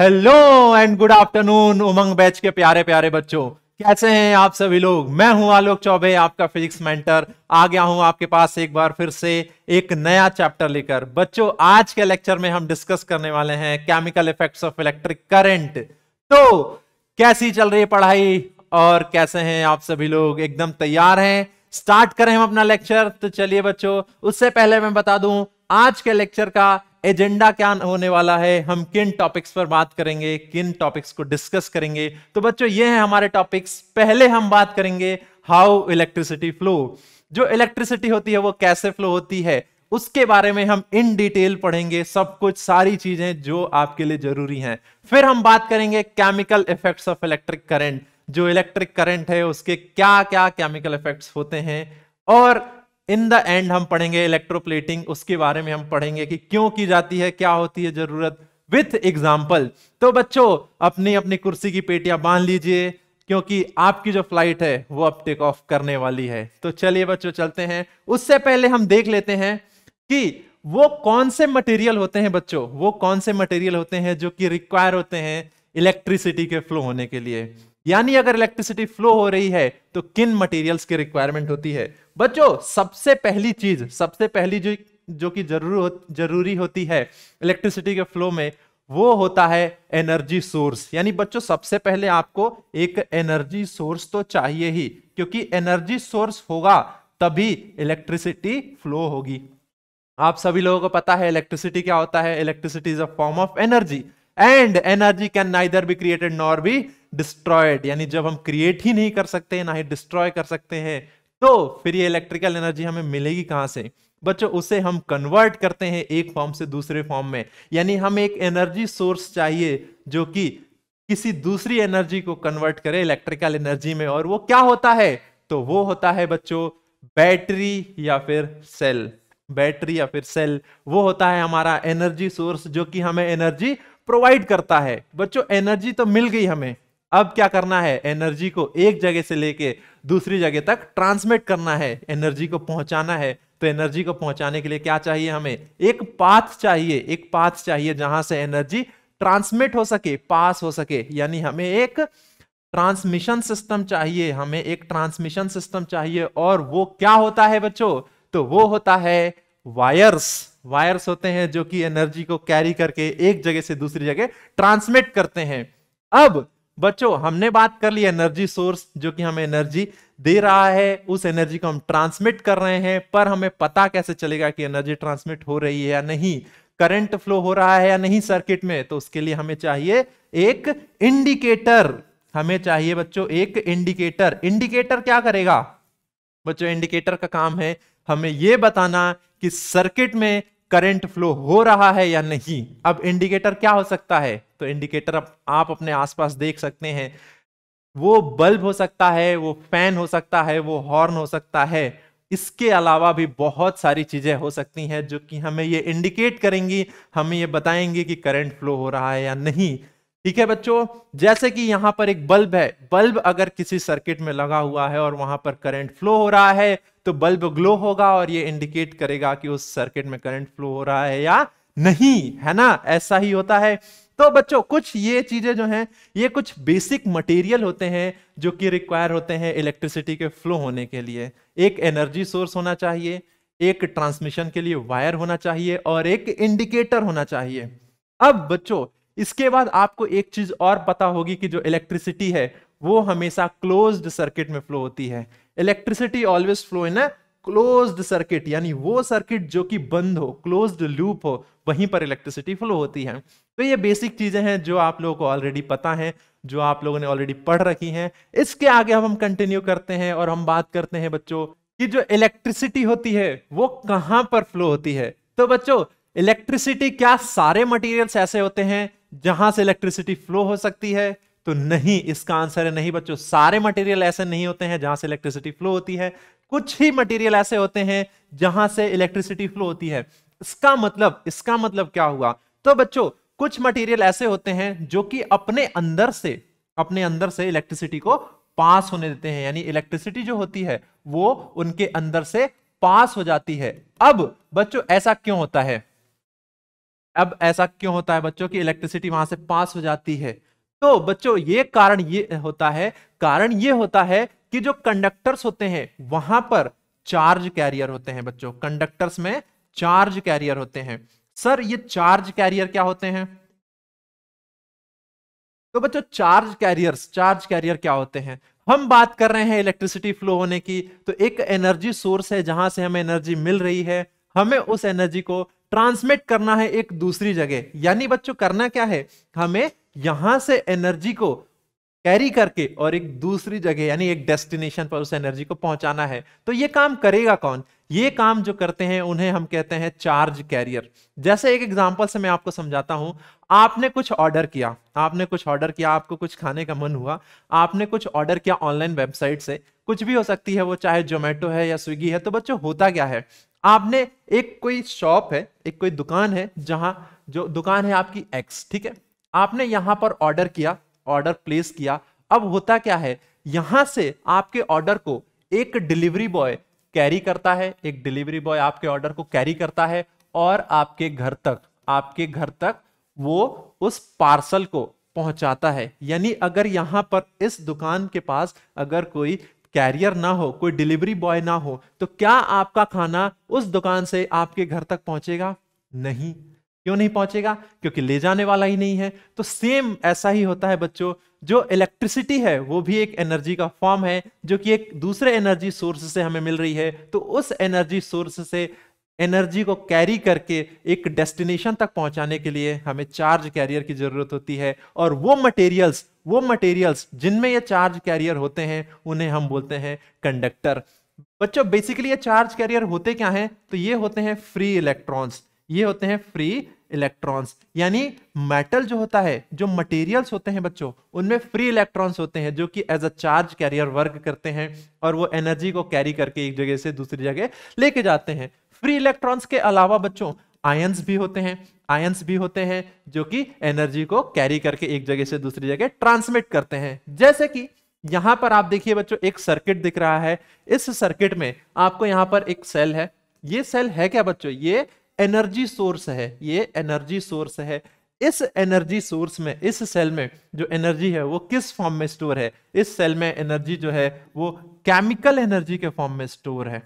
Hello and good afternoon Umang batch के प्यारे प्यारे बच्चों, कैसे हैं आप सभी लोग। मैं हूं आलोक चौबे, आपका फिजिक्स मेंटर। आ गया हूं आपके पास एक बार फिर से एक नया चैप्टर लेकर। बच्चों, आज के लेक्चर में हम डिस्कस करने वाले हैं chemical effects of electric current. तो कैसी चल रही है पढ़ाई और कैसे हैं आप सभी लोग, एकदम तैयार हैं? स्टार्ट करें हम अपना लेक्चर। तो चलिए बच्चों, उससे पहले मैं बता दूं आज के लेक्चर का एजेंडा क्या होने वाला है, हम किन टॉपिक्स पर बात करेंगे, किन टॉपिक्स को डिस्कस करेंगे। तो बच्चों ये हैं हमारे टॉपिक्स। पहले हम बात करेंगे हाउ इलेक्ट्रिसिटी फ्लो, जो इलेक्ट्रिसिटी होती है वो कैसे फ्लो होती है, उसके बारे में हम इन डिटेल पढ़ेंगे। सब कुछ, सारी चीजें जो आपके लिए जरूरी हैं। फिर हम बात करेंगे chemical effects of electric current, जो इलेक्ट्रिक करंट है उसके क्या क्या केमिकल इफेक्ट्स होते हैं। और इन द एंड हम पढ़ेंगे इलेक्ट्रोप्लेटिंग, उसके बारे में हम पढ़ेंगे कि क्यों की जाती है, क्या होती है जरूरत, विथ एग्जाम्पल। तो बच्चों अपनी अपनी कुर्सी की पेटियां बांध लीजिए, क्योंकि आपकी जो फ्लाइट है वो अब टेक ऑफ करने वाली है। तो चलिए बच्चों चलते हैं। उससे पहले हम देख लेते हैं कि वो कौन से मटेरियल होते हैं। बच्चों वो कौन से मटेरियल होते हैं जो कि रिक्वायर होते हैं इलेक्ट्रिसिटी के फ्लो होने के लिए, यानी अगर इलेक्ट्रिसिटी फ्लो हो रही है तो किन मटेरियल्स की रिक्वायरमेंट होती है। बच्चों सबसे पहली चीज, सबसे पहली जो कि जरूरी होती है इलेक्ट्रिसिटी के फ्लो में, वो होता है एनर्जी सोर्स। यानी बच्चों सबसे पहले आपको एक एनर्जी सोर्स तो चाहिए ही, क्योंकि एनर्जी सोर्स होगा तभी इलेक्ट्रिसिटी फ्लो होगी। आप सभी लोगों को पता है इलेक्ट्रिसिटी क्या होता है। Electricity is a form of energy and energy can neither be created nor be destroyed. यानी जब हम क्रिएट ही नहीं कर सकते ना ही डिस्ट्रॉय कर सकते हैं, तो फिर ये इलेक्ट्रिकल एनर्जी हमें मिलेगी कहां से। बच्चों उसे हम कन्वर्ट करते हैं एक फॉर्म से दूसरे फॉर्म में। यानी हम एक एनर्जी सोर्स चाहिए जो कि किसी दूसरी एनर्जी को कन्वर्ट करे इलेक्ट्रिकल एनर्जी में। और वो क्या होता है, तो वो होता है बच्चों बैटरी या फिर सेल। बैटरी या फिर सेल वो होता है हमारा एनर्जी सोर्स जो कि हमें एनर्जी प्रोवाइड करता है। बच्चों एनर्जी तो मिल गई हमें, अब क्या करना है, एनर्जी को एक जगह से लेके दूसरी जगह तक ट्रांसमिट करना है, एनर्जी को पहुंचाना है। तो एनर्जी को पहुंचाने के लिए क्या चाहिए हमें, एक पाथ चाहिए, एक पाथ चाहिए जहां से एनर्जी ट्रांसमिट हो सके, पास हो सके। यानी हमें एक ट्रांसमिशन सिस्टम चाहिए, हमें एक ट्रांसमिशन सिस्टम चाहिए। और वो क्या होता है बच्चों, तो वो होता है वायर्स। वायर्स होते हैं जो कि एनर्जी को कैरी करके एक जगह से दूसरी जगह ट्रांसमिट करते हैं। अब बच्चों हमने बात कर ली एनर्जी सोर्स जो कि हमें एनर्जी दे रहा है, उस एनर्जी को हम ट्रांसमिट कर रहे हैं। पर हमें पता कैसे चलेगा कि एनर्जी ट्रांसमिट हो रही है या नहीं, करंट फ्लो हो रहा है या नहीं सर्किट में। तो उसके लिए हमें चाहिए एक इंडिकेटर, हमें चाहिए बच्चों एक इंडिकेटर। इंडिकेटर क्या करेगा बच्चों, इंडिकेटर का काम है हमें यह बताना कि सर्किट में करंट फ्लो हो रहा है या नहीं। अब इंडिकेटर क्या हो सकता है, तो इंडिकेटर आप अपने आसपास देख सकते हैं। वो बल्ब हो सकता है, वो फैन हो सकता है, वो हॉर्न हो सकता है। इसके अलावा भी बहुत सारी चीजें हो सकती हैं जो कि हमें ये इंडिकेट करेंगी, हमें ये बताएंगी कि करंट फ्लो हो रहा है या नहीं। ठीक है बच्चों, जैसे कि यहां पर एक बल्ब है। बल्ब अगर किसी सर्किट में लगा हुआ है और वहां पर करंट फ्लो हो रहा है, तो बल्ब ग्लो होगा और ये इंडिकेट करेगा कि उस सर्किट में करंट फ्लो हो रहा है या नहीं, है ना। ऐसा ही होता है। तो बच्चों कुछ ये चीजें जो हैं, ये कुछ बेसिक मटेरियल होते हैं जो कि रिक्वायर होते हैं इलेक्ट्रिसिटी के फ्लो होने के लिए। एक एनर्जी सोर्स होना चाहिए, एक ट्रांसमिशन के लिए वायर होना चाहिए और एक इंडिकेटर होना चाहिए। अब बच्चों इसके बाद आपको एक चीज और पता होगी कि जो इलेक्ट्रिसिटी है वो हमेशा क्लोज्ड सर्किट में फ्लो होती है। Electricity always flow in a closed circuit, यानी वो सर्किट जो कि बंद हो, क्लोज्ड लूप हो, वहीं पर इलेक्ट्रिसिटी फ्लो होती है। तो ये बेसिक चीजें हैं जो आप लोगों को ऑलरेडी पता है, जो आप लोगों ने ऑलरेडी पढ़ रखी हैं। इसके आगे हम कंटिन्यू करते हैं और हम बात करते हैं बच्चों कि जो इलेक्ट्रिसिटी होती है वो कहाँ पर फ्लो होती है। तो बच्चों इलेक्ट्रिसिटी, क्या सारे मटेरियल्स ऐसे होते हैं जहां से इलेक्ट्रिसिटी फ्लो हो सकती है? तो नहीं, इसका आंसर है नहीं बच्चों। सारे मटेरियल ऐसे नहीं होते हैं जहां से इलेक्ट्रिसिटी फ्लो होती है। कुछ ही मटेरियल ऐसे होते हैं जहां से इलेक्ट्रिसिटी फ्लो होती है। इसका मतलब क्या हुआ, तो बच्चों कुछ मटेरियल ऐसे होते हैं जो कि अपने अंदर से इलेक्ट्रिसिटी को पास होने देते हैं। यानी इलेक्ट्रिसिटी जो होती है वो उनके अंदर से पास हो जाती है। अब बच्चों ऐसा क्यों होता है, अब ऐसा क्यों होता है बच्चों कि इलेक्ट्रिसिटी वहां से पास हो जाती है? तो बच्चों ये कारण ये होता है, कारण ये होता है कि जो कंडक्टर्स होते हैं वहां पर चार्ज कैरियर होते हैं। बच्चों कंडक्टर्स में चार्ज कैरियर होते हैं। सर ये चार्ज कैरियर क्या होते हैं? तो बच्चों चार्ज कैरियर क्या होते हैं? हम बात कर रहे हैं इलेक्ट्रिसिटी फ्लो होने की, तो एक एनर्जी सोर्स है जहां से हमें एनर्जी मिल रही है, हमें उस एनर्जी को ट्रांसमिट करना है एक दूसरी जगह। यानी बच्चों करना क्या है, हमें यहां से एनर्जी को कैरी करके और एक दूसरी जगह यानी एक डेस्टिनेशन पर उस एनर्जी को पहुंचाना है। तो ये काम करेगा कौन? ये काम जो करते हैं उन्हें हम कहते हैं चार्ज कैरियर। जैसे एक एग्जांपल से मैं आपको समझाता हूं, आपने कुछ ऑर्डर किया, आपको कुछ खाने का मन हुआ, आपने कुछ ऑर्डर किया ऑनलाइन वेबसाइट से, कुछ भी हो सकती है वो, चाहे जोमेटो है या स्विगी है। तो बच्चों होता क्या है, आपने एक कोई शॉप है, एक कोई दुकान है, जहां जो दुकान है आपकी एक्स, ठीक है, आपने यहां पर ऑर्डर किया, ऑर्डर प्लेस किया। अब होता क्या है, यहां से आपके ऑर्डर को एक डिलीवरी बॉय कैरी करता है, एक डिलीवरी बॉय आपके ऑर्डर को कैरी करता है और आपके घर तक वो उस पार्सल को पहुंचाता है। यानी अगर यहां पर इस दुकान के पास अगर कोई कैरियर ना हो, कोई डिलीवरी बॉय ना हो, तो क्या आपका खाना उस दुकान से आपके घर तक पहुंचेगा? नहीं। क्यों नहीं पहुंचेगा? क्योंकि ले जाने वाला ही नहीं है। तो सेम ऐसा ही होता है बच्चों, जो इलेक्ट्रिसिटी है वो भी एक एनर्जी का फॉर्म है जो कि एक दूसरे एनर्जी सोर्स से हमें मिल रही है। तो उस एनर्जी सोर्स से एनर्जी को कैरी करके एक डेस्टिनेशन तक पहुंचाने के लिए हमें चार्ज कैरियर की जरूरत होती है। और वो मटेरियल्स जिनमें ये चार्ज कैरियर होते हैं उन्हें हम बोलते हैं कंडक्टर। बच्चों बेसिकली ये चार्ज कैरियर होते क्या हैं? तो ये होते हैं फ्री इलेक्ट्रॉन्स, ये होते हैं फ्री इलेक्ट्रॉन्स। यानी मेटल जो होता है, जो मटेरियल्स होते हैं बच्चों, उनमें फ्री इलेक्ट्रॉन्स होते हैं जो कि as a charge carrier work करते हैं और वो एनर्जी को कैरी करके एक जगह से दूसरी जगह लेके जाते हैं। फ्री इलेक्ट्रॉन्स के अलावा बच्चों आयंस भी होते हैं जो कि एनर्जी को कैरी करके एक जगह से दूसरी जगह ट्रांसमिट करते हैं। जैसे कि यहां पर आप देखिए बच्चों एक सर्किट दिख रहा है, इस सर्किट में आपको यहां पर एक सेल है। ये सेल है क्या बच्चों? ये एनर्जी सोर्स है, ये एनर्जी सोर्स है। इस एनर्जी सोर्स में, इस सेल में जो एनर्जी है वो किस फॉर्म में स्टोर है? इस सेल में एनर्जी जो है वो केमिकल एनर्जी के फॉर्म में स्टोर है,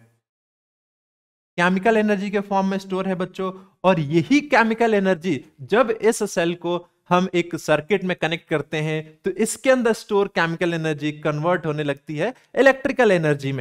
केमिकल एनर्जी के फॉर्म में स्टोर है बच्चों। और यही केमिकल एनर्जी जब इस सेल को हम एक सर्किट में कनेक्ट करते हैं तो इसके अंदर स्टोर केमिकल एनर्जी कन्वर्ट होने लगती है इलेक्ट्रिकल एनर्जी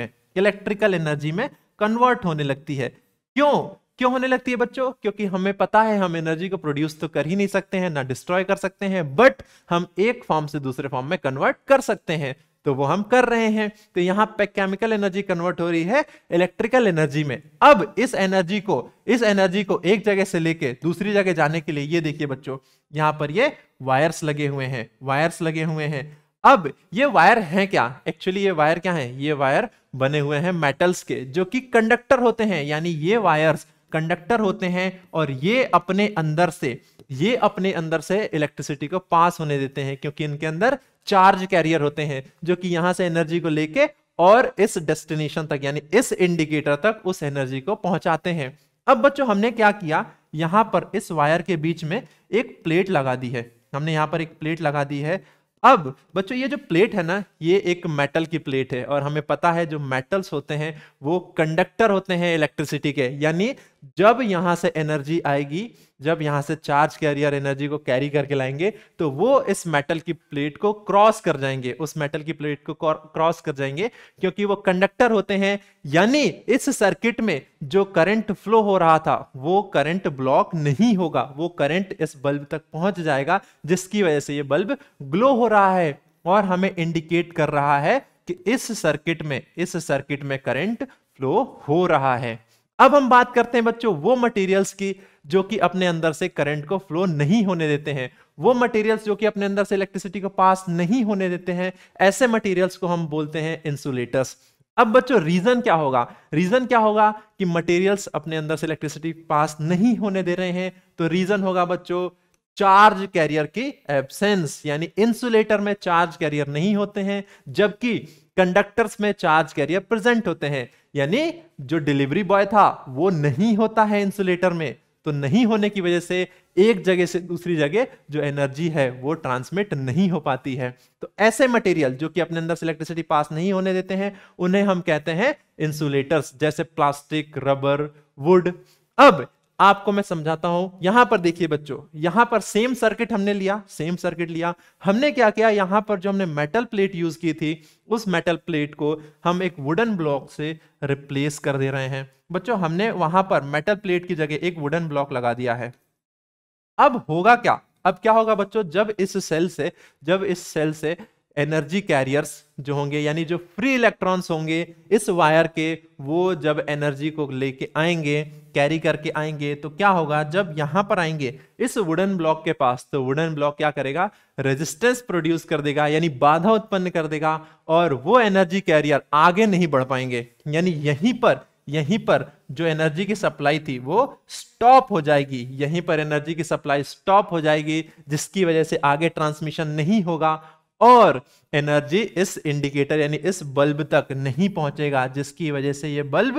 में कन्वर्ट होने लगती है। क्यों होने लगती है बच्चों? क्योंकि हमें पता है हम एनर्जी को प्रोड्यूस तो कर ही नहीं सकते हैं, ना डिस्ट्रॉय कर सकते हैं, बट हम एक फॉर्म से दूसरे फॉर्म में कन्वर्ट कर सकते हैं, तो वो हम कर रहे हैं। तो यहाँ पे केमिकल एनर्जी कन्वर्ट हो रही है इलेक्ट्रिकल एनर्जी में। अब इस एनर्जी को एक जगह से लेके दूसरी जगह जाने के लिए, ये देखिए बच्चों यहाँ पर ये वायर्स लगे हुए हैं। अब ये वायर हैं क्या? एक्चुअली ये वायर क्या हैं? ये वायर बने हुए हैं मेटल्स के जो कि कंडक्टर होते हैं। यानी ये वायर्स कंडक्टर होते हैं और ये अपने अंदर से इलेक्ट्रिसिटी को पास होने देते हैं, क्योंकि इनके अंदर चार्ज कैरियर होते हैं जो कि यहां से एनर्जी को लेके और इस डेस्टिनेशन तक यानी इस इंडिकेटर तक उस एनर्जी को पहुंचाते हैं। अब बच्चों हमने क्या किया, यहां पर इस वायर के बीच में एक प्लेट लगा दी है, हमने यहां पर एक प्लेट लगा दी है। अब बच्चों ये जो प्लेट है ना, ये एक मेटल की प्लेट है और हमें पता है जो मेटल्स होते हैं वो कंडक्टर होते हैं इलेक्ट्रिसिटी के। यानी जब यहाँ से एनर्जी आएगी, जब यहाँ से चार्ज कैरियर एनर्जी को कैरी करके लाएंगे तो वो इस मेटल की प्लेट को क्रॉस कर जाएंगे, उस मेटल की प्लेट को क्रॉस कर जाएंगे, क्योंकि वो कंडक्टर होते हैं। यानी इस सर्किट में जो करंट फ्लो हो रहा था वो करंट ब्लॉक नहीं होगा, वो करंट इस बल्ब तक पहुंच जाएगा, जिसकी वजह से ये बल्ब ग्लो हो रहा है और हमें इंडिकेट कर रहा है कि इस सर्किट में करंट फ्लो हो रहा है। अब हम बात करते हैं बच्चों वो मटेरियल्स की जो कि अपने अंदर से करंट को फ्लो नहीं होने देते हैं, वो मटेरियल्स जो कि अपने अंदर से इलेक्ट्रिसिटी को पास नहीं होने देते हैं, ऐसे मटेरियल्स को हम बोलते हैं इंसुलेटर्स। अब बच्चों रीजन क्या होगा कि मटेरियल्स अपने अंदर से इलेक्ट्रिसिटी पास नहीं होने दे रहे हैं, तो रीजन होगा बच्चों चार्ज कैरियर की एब्सेंस। यानी इंसुलेटर में चार्ज कैरियर नहीं होते हैं, जबकि कंडक्टर्स में चार्ज कैरियर प्रेजेंट होते हैं। यानी जो डिलीवरी बॉय था वो नहीं होता है इंसुलेटर में, तो नहीं होने की वजह से एक जगह से दूसरी जगह जो एनर्जी है वो ट्रांसमिट नहीं हो पाती है। तो ऐसे मटेरियल जो कि अपने अंदर से इलेक्ट्रिसिटी पास नहीं होने देते हैं उन्हें हम कहते हैं इंसुलेटर्स, जैसे प्लास्टिक, रबर, वुड। अब आपको मैं समझाता हूं, यहां पर देखिए बच्चों, यहां पर सेम सर्किट हमने लिया, सेम सर्किट लिया हमने, क्या किया यहां पर जो हमने मेटल प्लेट यूज की थी उस मेटल प्लेट को हम एक वुडन ब्लॉक से रिप्लेस कर दे रहे हैं। बच्चों हमने वहां पर मेटल प्लेट की जगह एक वुडन ब्लॉक लगा दिया है। अब होगा क्या, अब क्या होगा बच्चों, जब इस सेल से एनर्जी कैरियर्स जो होंगे यानी जो फ्री इलेक्ट्रॉन्स होंगे इस वायर के, वो जब एनर्जी को लेके आएंगे, कैरी करके आएंगे, तो क्या होगा जब यहाँ पर आएंगे इस वुडन ब्लॉक के पास, तो वुडन ब्लॉक क्या करेगा, रेजिस्टेंस प्रोड्यूस कर देगा यानी बाधा उत्पन्न कर देगा, और वो एनर्जी कैरियर आगे नहीं बढ़ पाएंगे, यानी यहीं पर जो एनर्जी की सप्लाई थी वो स्टॉप हो जाएगी, यहीं पर एनर्जी की सप्लाई स्टॉप हो जाएगी, जिसकी वजह से आगे ट्रांसमिशन नहीं होगा और एनर्जी इस इंडिकेटर यानी इस बल्ब तक नहीं पहुंचेगा, जिसकी वजह से ये बल्ब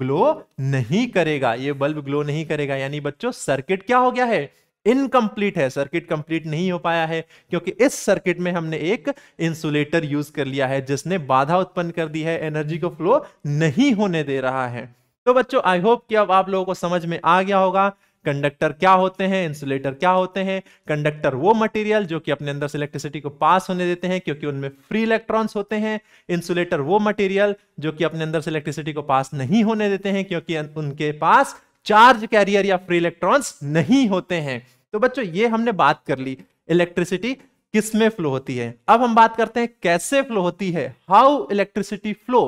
ग्लो नहीं करेगा, ये बल्ब ग्लो नहीं करेगा। यानी बच्चों सर्किट क्या हो गया है, इनकम्प्लीट है, सर्किट कंप्लीट नहीं हो पाया है, क्योंकि इस सर्किट में हमने एक इंसुलेटर यूज कर लिया है जिसने बाधा उत्पन्न कर दी है, एनर्जी को फ्लो नहीं होने दे रहा है। तो बच्चों आई होप कि अब आप लोगों को समझ में आ गया होगा कंडक्टर क्या होते हैं, इंसुलेटर क्या होते हैं। कंडक्टर वो मटेरियल जो कि अपने अंदर से इलेक्ट्रिसिटी को पास होने देते हैं क्योंकि उनमें फ्री इलेक्ट्रॉन्स होते हैं। इंसुलेटर वो मटेरियल जो कि अपने अंदर से इलेक्ट्रिसिटी को पास नहीं होने देते हैं क्योंकि उनके पास चार्ज कैरियर या फ्री इलेक्ट्रॉन्स नहीं होते हैं। तो बच्चों ये हमने बात कर ली इलेक्ट्रिसिटी किसमें फ्लो होती है। अब हम बात करते हैं कैसे फ्लो होती है, हाउ इलेक्ट्रिसिटी फ्लो,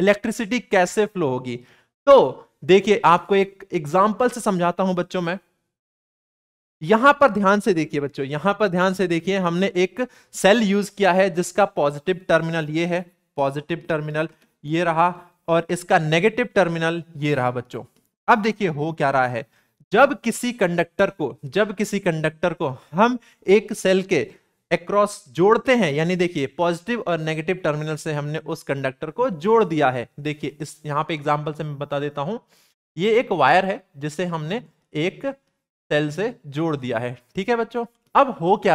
इलेक्ट्रिसिटी कैसे फ्लो होगी। तो देखिए आपको एक एग्जाम्पल से समझाता हूं बच्चों मैं। यहां पर ध्यान से देखिए बच्चों, यहां पर ध्यान से देखिए, हमने एक सेल यूज किया है जिसका पॉजिटिव टर्मिनल ये है, पॉजिटिव टर्मिनल ये रहा और इसका नेगेटिव टर्मिनल ये रहा बच्चों। अब देखिए हो क्या रहा है, जब किसी कंडक्टर को हम एक सेल के एक्रॉस जोड़ते हैं, यानी देखिए पॉजिटिव और नेगेटिव टर्मिनल से हमने उस कंडक्टर को जोड़ दिया है। देखिए इस यहाँ पे एग्जांपल से मैं बता देता हूं, ये एक वायर है जिसे हमने एक सेल से जोड़ दिया है, ठीक है बच्चों। अब हो क्या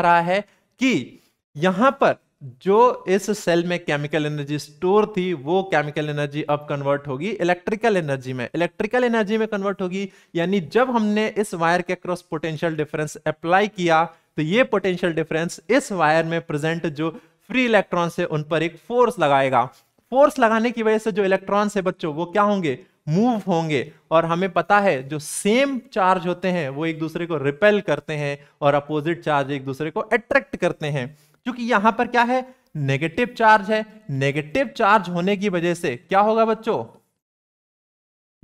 रहा है कि यहाँ पर जो इस सेल में केमिकल एनर्जी स्टोर थी वो केमिकल एनर्जी अब कन्वर्ट होगी इलेक्ट्रिकल एनर्जी में कन्वर्ट होगी। यानी जब हमने इस वायर के क्रॉस पोटेंशियल डिफरेंस अप्लाई किया तो ये पोटेंशियल डिफरेंस इस वायर में प्रेजेंट जो फ्री इलेक्ट्रॉन्स है उन पर एक फोर्स लगाएगा। फोर्स लगाने की वजह से जो इलेक्ट्रॉन्स है बच्चों वो क्या होंगे, मूव होंगे, और हमें पता है जो सेम चार्ज होते हैं वो एक दूसरे को रिपेल करते हैं और अपोजिट चार्ज एक दूसरे को अट्रैक्ट करते हैं। क्योंकि यहां पर क्या है, नेगेटिव चार्ज है, नेगेटिव चार्ज होने की वजह से क्या होगा बच्चों,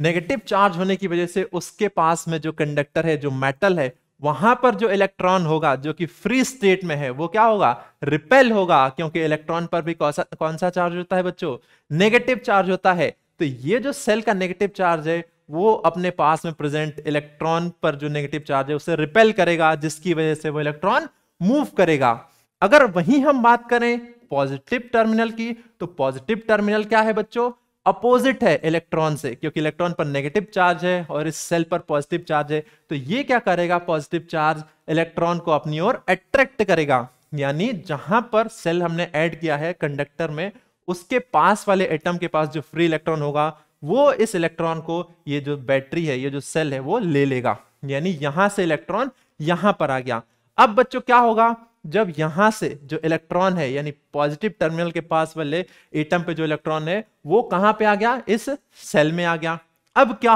नेगेटिव चार्ज होने की वजह से उसके पास में जो कंडक्टर है, जो मेटल है, वहां पर जो इलेक्ट्रॉन होगा जो कि फ्री स्टेट में है वो क्या होगा, रिपेल होगा, क्योंकि इलेक्ट्रॉन पर भी कौन सा चार्ज होता है बच्चों, नेगेटिव चार्ज होता है। तो ये जो सेल का नेगेटिव चार्ज है वो अपने पास में प्रेजेंट इलेक्ट्रॉन पर जो नेगेटिव चार्ज है उसे रिपेल करेगा, जिसकी वजह से वो इलेक्ट्रॉन मूव करेगा। अगर वहीं हम बात करें पॉजिटिव टर्मिनल की, तो पॉजिटिव टर्मिनल क्या है बच्चों, अपोजिट है इलेक्ट्रॉन से, क्योंकि इलेक्ट्रॉन पर नेगेटिव चार्ज है और इस सेल पर पॉजिटिव चार्ज है। तो ये क्या करेगा, पॉजिटिव चार्ज इलेक्ट्रॉन को अपनी ओर अट्रैक्ट करेगा। यानी जहां पर सेल हमने ऐड किया है कंडक्टर में, उसके पास वाले एटम के पास जो फ्री इलेक्ट्रॉन होगा वो इस इलेक्ट्रॉन को, ये जो बैटरी है, ये जो सेल है, वो ले लेगा। यानी यहां से इलेक्ट्रॉन यहां पर आ गया। अब बच्चों क्या होगा, जब यहां से जो इलेक्ट्रॉन है यानी पॉजिटिव टर्मिनल के पास वाले एटम पे जो इलेक्ट्रॉन है वो कहां पे आ गया, इस सेल में आ गया। अब क्या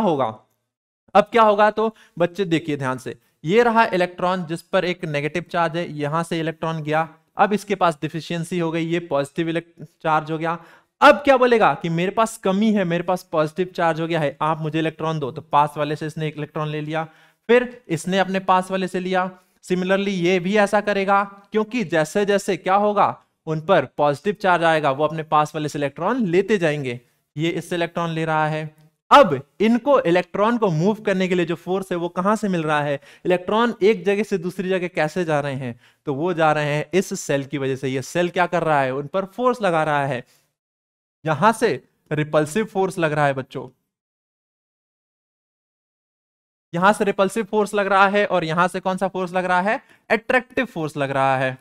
होगा तो बच्चे देखिए ध्यान से, ये रहा इलेक्ट्रॉन जिस पर एक नेगेटिव चार्ज है, यहां से इलेक्ट्रॉन गया, अब इसके पास डिफिशियंसी हो गई, ये पॉजिटिव चार्ज हो गया। अब क्या बोलेगा कि मेरे पास कमी है, मेरे पास पॉजिटिव चार्ज हो गया है, आप मुझे इलेक्ट्रॉन दो। तो पास वाले से इसने एक इलेक्ट्रॉन ले लिया, फिर इसने अपने पास वाले से लिया। सिमिलरली ये भी ऐसा करेगा, क्योंकि जैसे जैसे क्या होगा, उन पर पॉजिटिव चार्ज आएगा, वो अपने पास वाले से इलेक्ट्रॉन लेते जाएंगे। ये इससे इलेक्ट्रॉन ले रहा है, अब इनको इलेक्ट्रॉन को मूव करने के लिए जो फोर्स है वो कहां से मिल रहा है, इलेक्ट्रॉन एक जगह से दूसरी जगह कैसे जा रहे हैं, तो वो जा रहे हैं इस सेल की वजह से। ये सेल क्या कर रहा है, उन पर फोर्स लगा रहा है, यहां से रिपल्सिव फोर्स लग रहा है बच्चों। यहां से रिपल्सिव फोर्स लग रहा है और यहां से कौन सा फोर्स लग रहा है, अट्रैक्टिव फोर्स लग रहा है।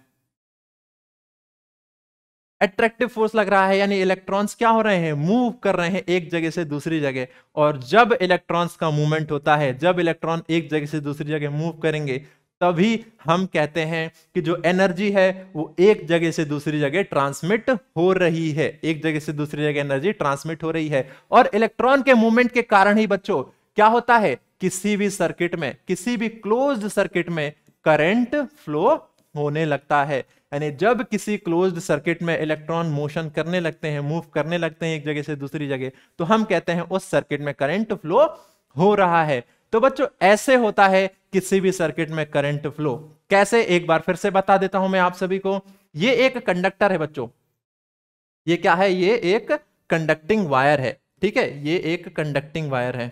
अट्रैक्टिव फोर्स लग रहा है यानी इलेक्ट्रॉन्स क्या हो रहे हैं, मूव कर रहे हैं एक जगह से दूसरी जगह। और जब इलेक्ट्रॉन्स का मूवमेंट होता है, जब इलेक्ट्रॉन एक जगह से दूसरी जगह मूव करेंगे, तभी हम कहते हैं कि जो एनर्जी है वो एक जगह से दूसरी जगह ट्रांसमिट हो रही है, एक जगह से दूसरी जगह एनर्जी ट्रांसमिट हो रही है। और इलेक्ट्रॉन के मूवमेंट के कारण ही बच्चों क्या होता है, किसी भी सर्किट में, किसी भी क्लोज्ड सर्किट में करंट फ्लो होने लगता है। यानी जब किसी क्लोज्ड सर्किट में इलेक्ट्रॉन मोशन करने लगते हैं, मूव करने लगते हैं एक जगह से दूसरी जगह, तो हम कहते हैं उस सर्किट में करंट फ्लो हो रहा है। तो बच्चों ऐसे होता है किसी भी सर्किट में करंट फ्लो। कैसे, एक बार फिर से बता देता हूं मैं आप सभी को। ये एक कंडक्टर है बच्चों, ये क्या है, ये एक कंडक्टिंग वायर है, ठीक है, ये एक कंडक्टिंग वायर है।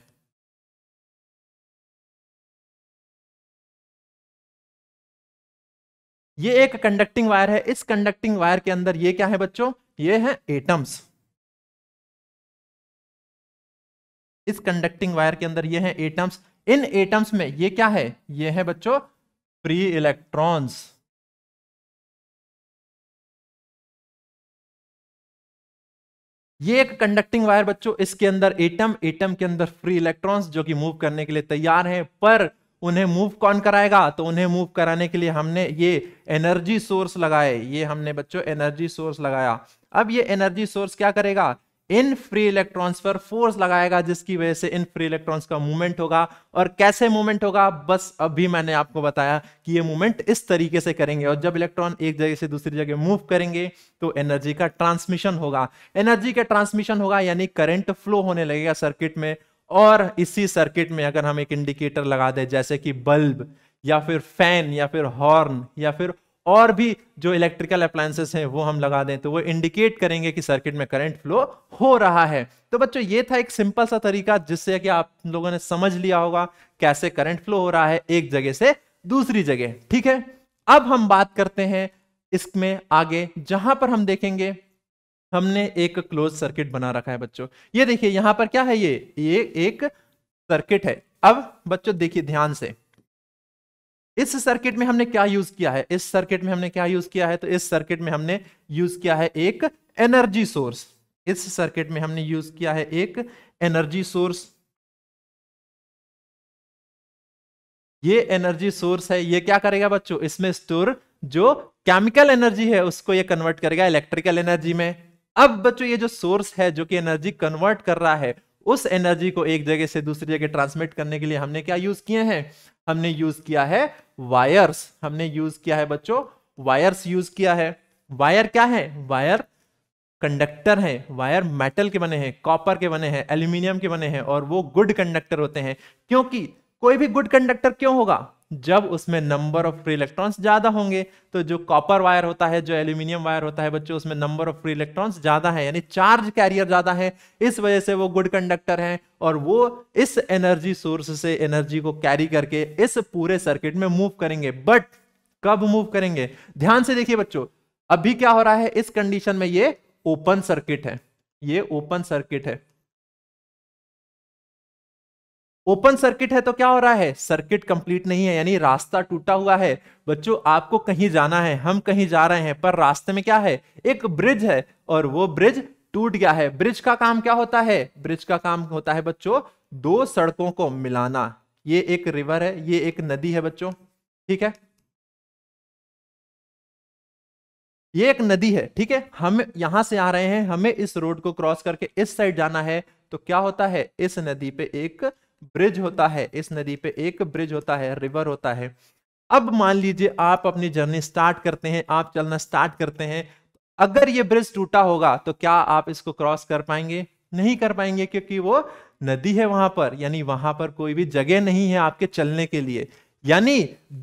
ये एक कंडक्टिंग वायर है। इस कंडक्टिंग वायर के अंदर ये क्या है बच्चों, ये है एटम्स। इस कंडक्टिंग वायर के अंदर ये है एटम्स। इन एटम्स में ये क्या है, ये है बच्चों फ्री इलेक्ट्रॉन्स। ये एक कंडक्टिंग वायर बच्चों, इसके अंदर एटम, एटम के अंदर फ्री इलेक्ट्रॉन्स जो कि मूव करने के लिए तैयार हैं, पर उन्हें मूव कौन कराएगा, तो उन्हें मूव कराने के लिए हमने ये एनर्जी सोर्स लगाए, ये हमने बच्चों एनर्जी सोर्स लगाया। अब ये एनर्जी सोर्स क्या करेगा, इन फ्री इलेक्ट्रॉन्स पर फोर्स लगाएगा, जिसकी वजह से इन फ्री इलेक्ट्रॉन्स का मूवमेंट होगा। और कैसे मूवमेंट होगा, बस अभी मैंने आपको बताया कि ये मूवमेंट इस तरीके से करेंगे। और जब इलेक्ट्रॉन एक जगह से दूसरी जगह मूव करेंगे तो एनर्जी का ट्रांसमिशन होगा, एनर्जी का ट्रांसमिशन होगा यानी करंट फ्लो होने लगेगा सर्किट में। और इसी सर्किट में अगर हम एक इंडिकेटर लगा दें, जैसे कि बल्ब या फिर फैन या फिर हॉर्न या फिर और भी जो इलेक्ट्रिकल अप्लायंसेस हैं वो हम लगा दें, तो वो इंडिकेट करेंगे कि सर्किट में करंट फ्लो हो रहा है। तो बच्चों ये था एक सिंपल सा तरीका जिससे कि आप लोगों ने समझ लिया होगा कैसे करंट फ्लो हो रहा है एक जगह से दूसरी जगह, ठीक है। अब हम बात करते हैं इसमें आगे, जहां पर हम देखेंगे हमने एक क्लोज सर्किट बना रखा है बच्चों। ये देखिए यहां पर क्या है, ये एक सर्किट है। अब बच्चों देखिए ध्यान से, इस सर्किट में हमने क्या यूज किया है, इस सर्किट में हमने क्या यूज किया है, तो इस सर्किट में हमने यूज किया है एक एनर्जी सोर्स। इस सर्किट में हमने यूज किया है एक एनर्जी सोर्स। ये एनर्जी सोर्स है, ये क्या करेगा बच्चों, इसमें स्टोर जो केमिकल एनर्जी है उसको ये कन्वर्ट करेगा इलेक्ट्रिकल एनर्जी में। अब बच्चों ये जो सोर्स है जो कि एनर्जी कन्वर्ट कर रहा है, उस एनर्जी को एक जगह से दूसरी जगह ट्रांसमिट करने के लिए हमने क्या यूज किए हैं, हमने यूज किया है वायर्स। हमने यूज किया है बच्चों वायर्स यूज किया है। वायर क्या है, वायर कंडक्टर हैं। वायर मेटल के बने हैं, कॉपर के बने हैं, एल्यूमिनियम के बने हैं, और वो गुड कंडक्टर होते हैं। क्योंकि कोई भी गुड कंडक्टर क्यों होगा, जब उसमें नंबर ऑफ फ्री इलेक्ट्रॉन्स ज्यादा होंगे। तो जो कॉपर वायर होता है, जो एल्यूमिनियम वायर होता है बच्चों, उसमें नंबर ऑफ फ्री इलेक्ट्रॉन्स ज्यादा है यानी चार्ज कैरियर ज्यादा है, इस वजह से वो गुड कंडक्टर हैं। और वो इस एनर्जी सोर्स से एनर्जी को कैरी करके इस पूरे सर्किट में मूव करेंगे। बट कब मूव करेंगे, ध्यान से देखिए बच्चों, अभी क्या हो रहा है, इस कंडीशन में ये ओपन सर्किट है, ये ओपन सर्किट है। ओपन सर्किट है तो क्या हो रहा है, सर्किट कंप्लीट नहीं है यानी रास्ता टूटा हुआ है। बच्चों आपको कहीं जाना है, हम कहीं जा रहे हैं, पर रास्ते में क्या है, एक ब्रिज है और वो ब्रिज टूट गया है। ब्रिज का काम क्या होता है, ब्रिज का काम होता है बच्चों दो सड़कों को मिलाना। ये एक रिवर है, ये एक नदी है बच्चों, ठीक है, ये एक नदी है, ठीक है। हम यहां से आ रहे हैं, हमें इस रोड को क्रॉस करके इस साइड जाना है, तो क्या होता है, इस नदी पे एक ब्रिज होता है, इस नदी पे एक ब्रिज होता है, रिवर होता है। अब मान लीजिए आप अपनी जर्नी स्टार्ट करते हैं, आप चलना स्टार्ट करते हैं, अगर ये ब्रिज टूटा होगा तो क्या आप इसको क्रॉस कर पाएंगे, नहीं कर पाएंगे, क्योंकि वो नदी है वहां पर, यानी वहां पर कोई भी जगह नहीं है आपके चलने के लिए। यानी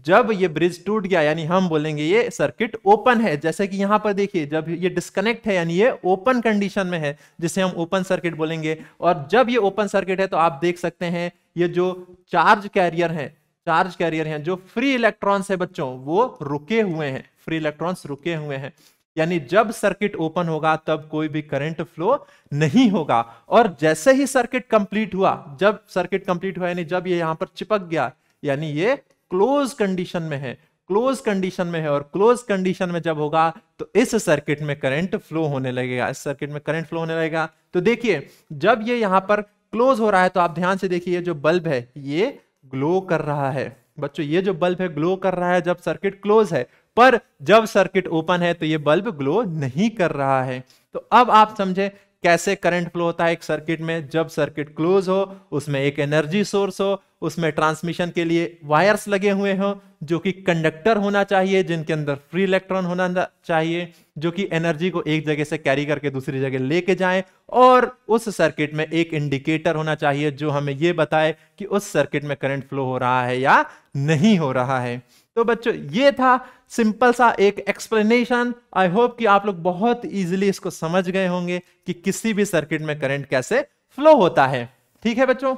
जब ये ब्रिज टूट गया यानी हम बोलेंगे ये सर्किट ओपन है। जैसे कि यहाँ पर देखिए, जब ये डिस्कनेक्ट है यानी ये ओपन कंडीशन में है, जिसे हम ओपन सर्किट बोलेंगे। और जब ये ओपन सर्किट है तो आप देख सकते हैं ये जो चार्ज कैरियर हैं, चार्ज कैरियर हैं, जो फ्री इलेक्ट्रॉन्स है बच्चों, वो रुके हुए हैं, फ्री इलेक्ट्रॉन्स रुके हुए हैं। यानी जब सर्किट ओपन होगा तब कोई भी करंट फ्लो नहीं होगा, और जैसे ही सर्किट कंप्लीट हुआ, जब सर्किट कंप्लीट हुआ यानी जब ये यहां पर चिपक गया यानी ये क्लोज कंडीशन में है, क्लोज कंडीशन में है, और क्लोज कंडीशन में जब होगा तो इस सर्किट में करंट फ्लो होने लगेगा, इस सर्किट में करंट फ्लो होने लगेगा। तो देखिए जब ये यहां पर क्लोज हो रहा है तो आप ध्यान से देखिए जो बल्ब है ये ग्लो कर रहा है। बच्चों ये जो बल्ब है ग्लो कर रहा है जब सर्किट क्लोज है, पर जब सर्किट ओपन है तो ये बल्ब ग्लो नहीं कर रहा है। तो अब आप समझे कैसे करंट फ्लो होता है एक सर्किट में। जब सर्किट क्लोज हो, उसमें एक एनर्जी सोर्स हो, उसमें ट्रांसमिशन के लिए वायर्स लगे हुए हो जो कि कंडक्टर होना चाहिए, जिनके अंदर फ्री इलेक्ट्रॉन होना चाहिए जो कि एनर्जी को एक जगह से कैरी करके दूसरी जगह लेके जाएं, और उस सर्किट में एक इंडिकेटर होना चाहिए जो हमें ये बताए कि उस सर्किट में करंट फ्लो हो रहा है या नहीं हो रहा है। तो बच्चों ये था सिंपल सा एक एक्सप्लेनेशन। आई होप कि आप लोग बहुत इजीली इसको समझ गए होंगे कि किसी भी सर्किट में करंट कैसे फ्लो होता है। ठीक है बच्चों,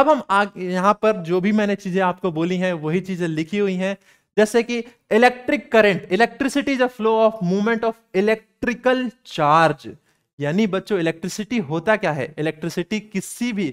अब हम यहाँ पर जो भी मैंने चीजें आपको बोली हैं वही चीजें लिखी हुई हैं, जैसे कि electric current, electricity is a flow of movement of electrical charge. यानी बच्चों इलेक्ट्रिसिटी होता क्या है, इलेक्ट्रिसिटी किसी भी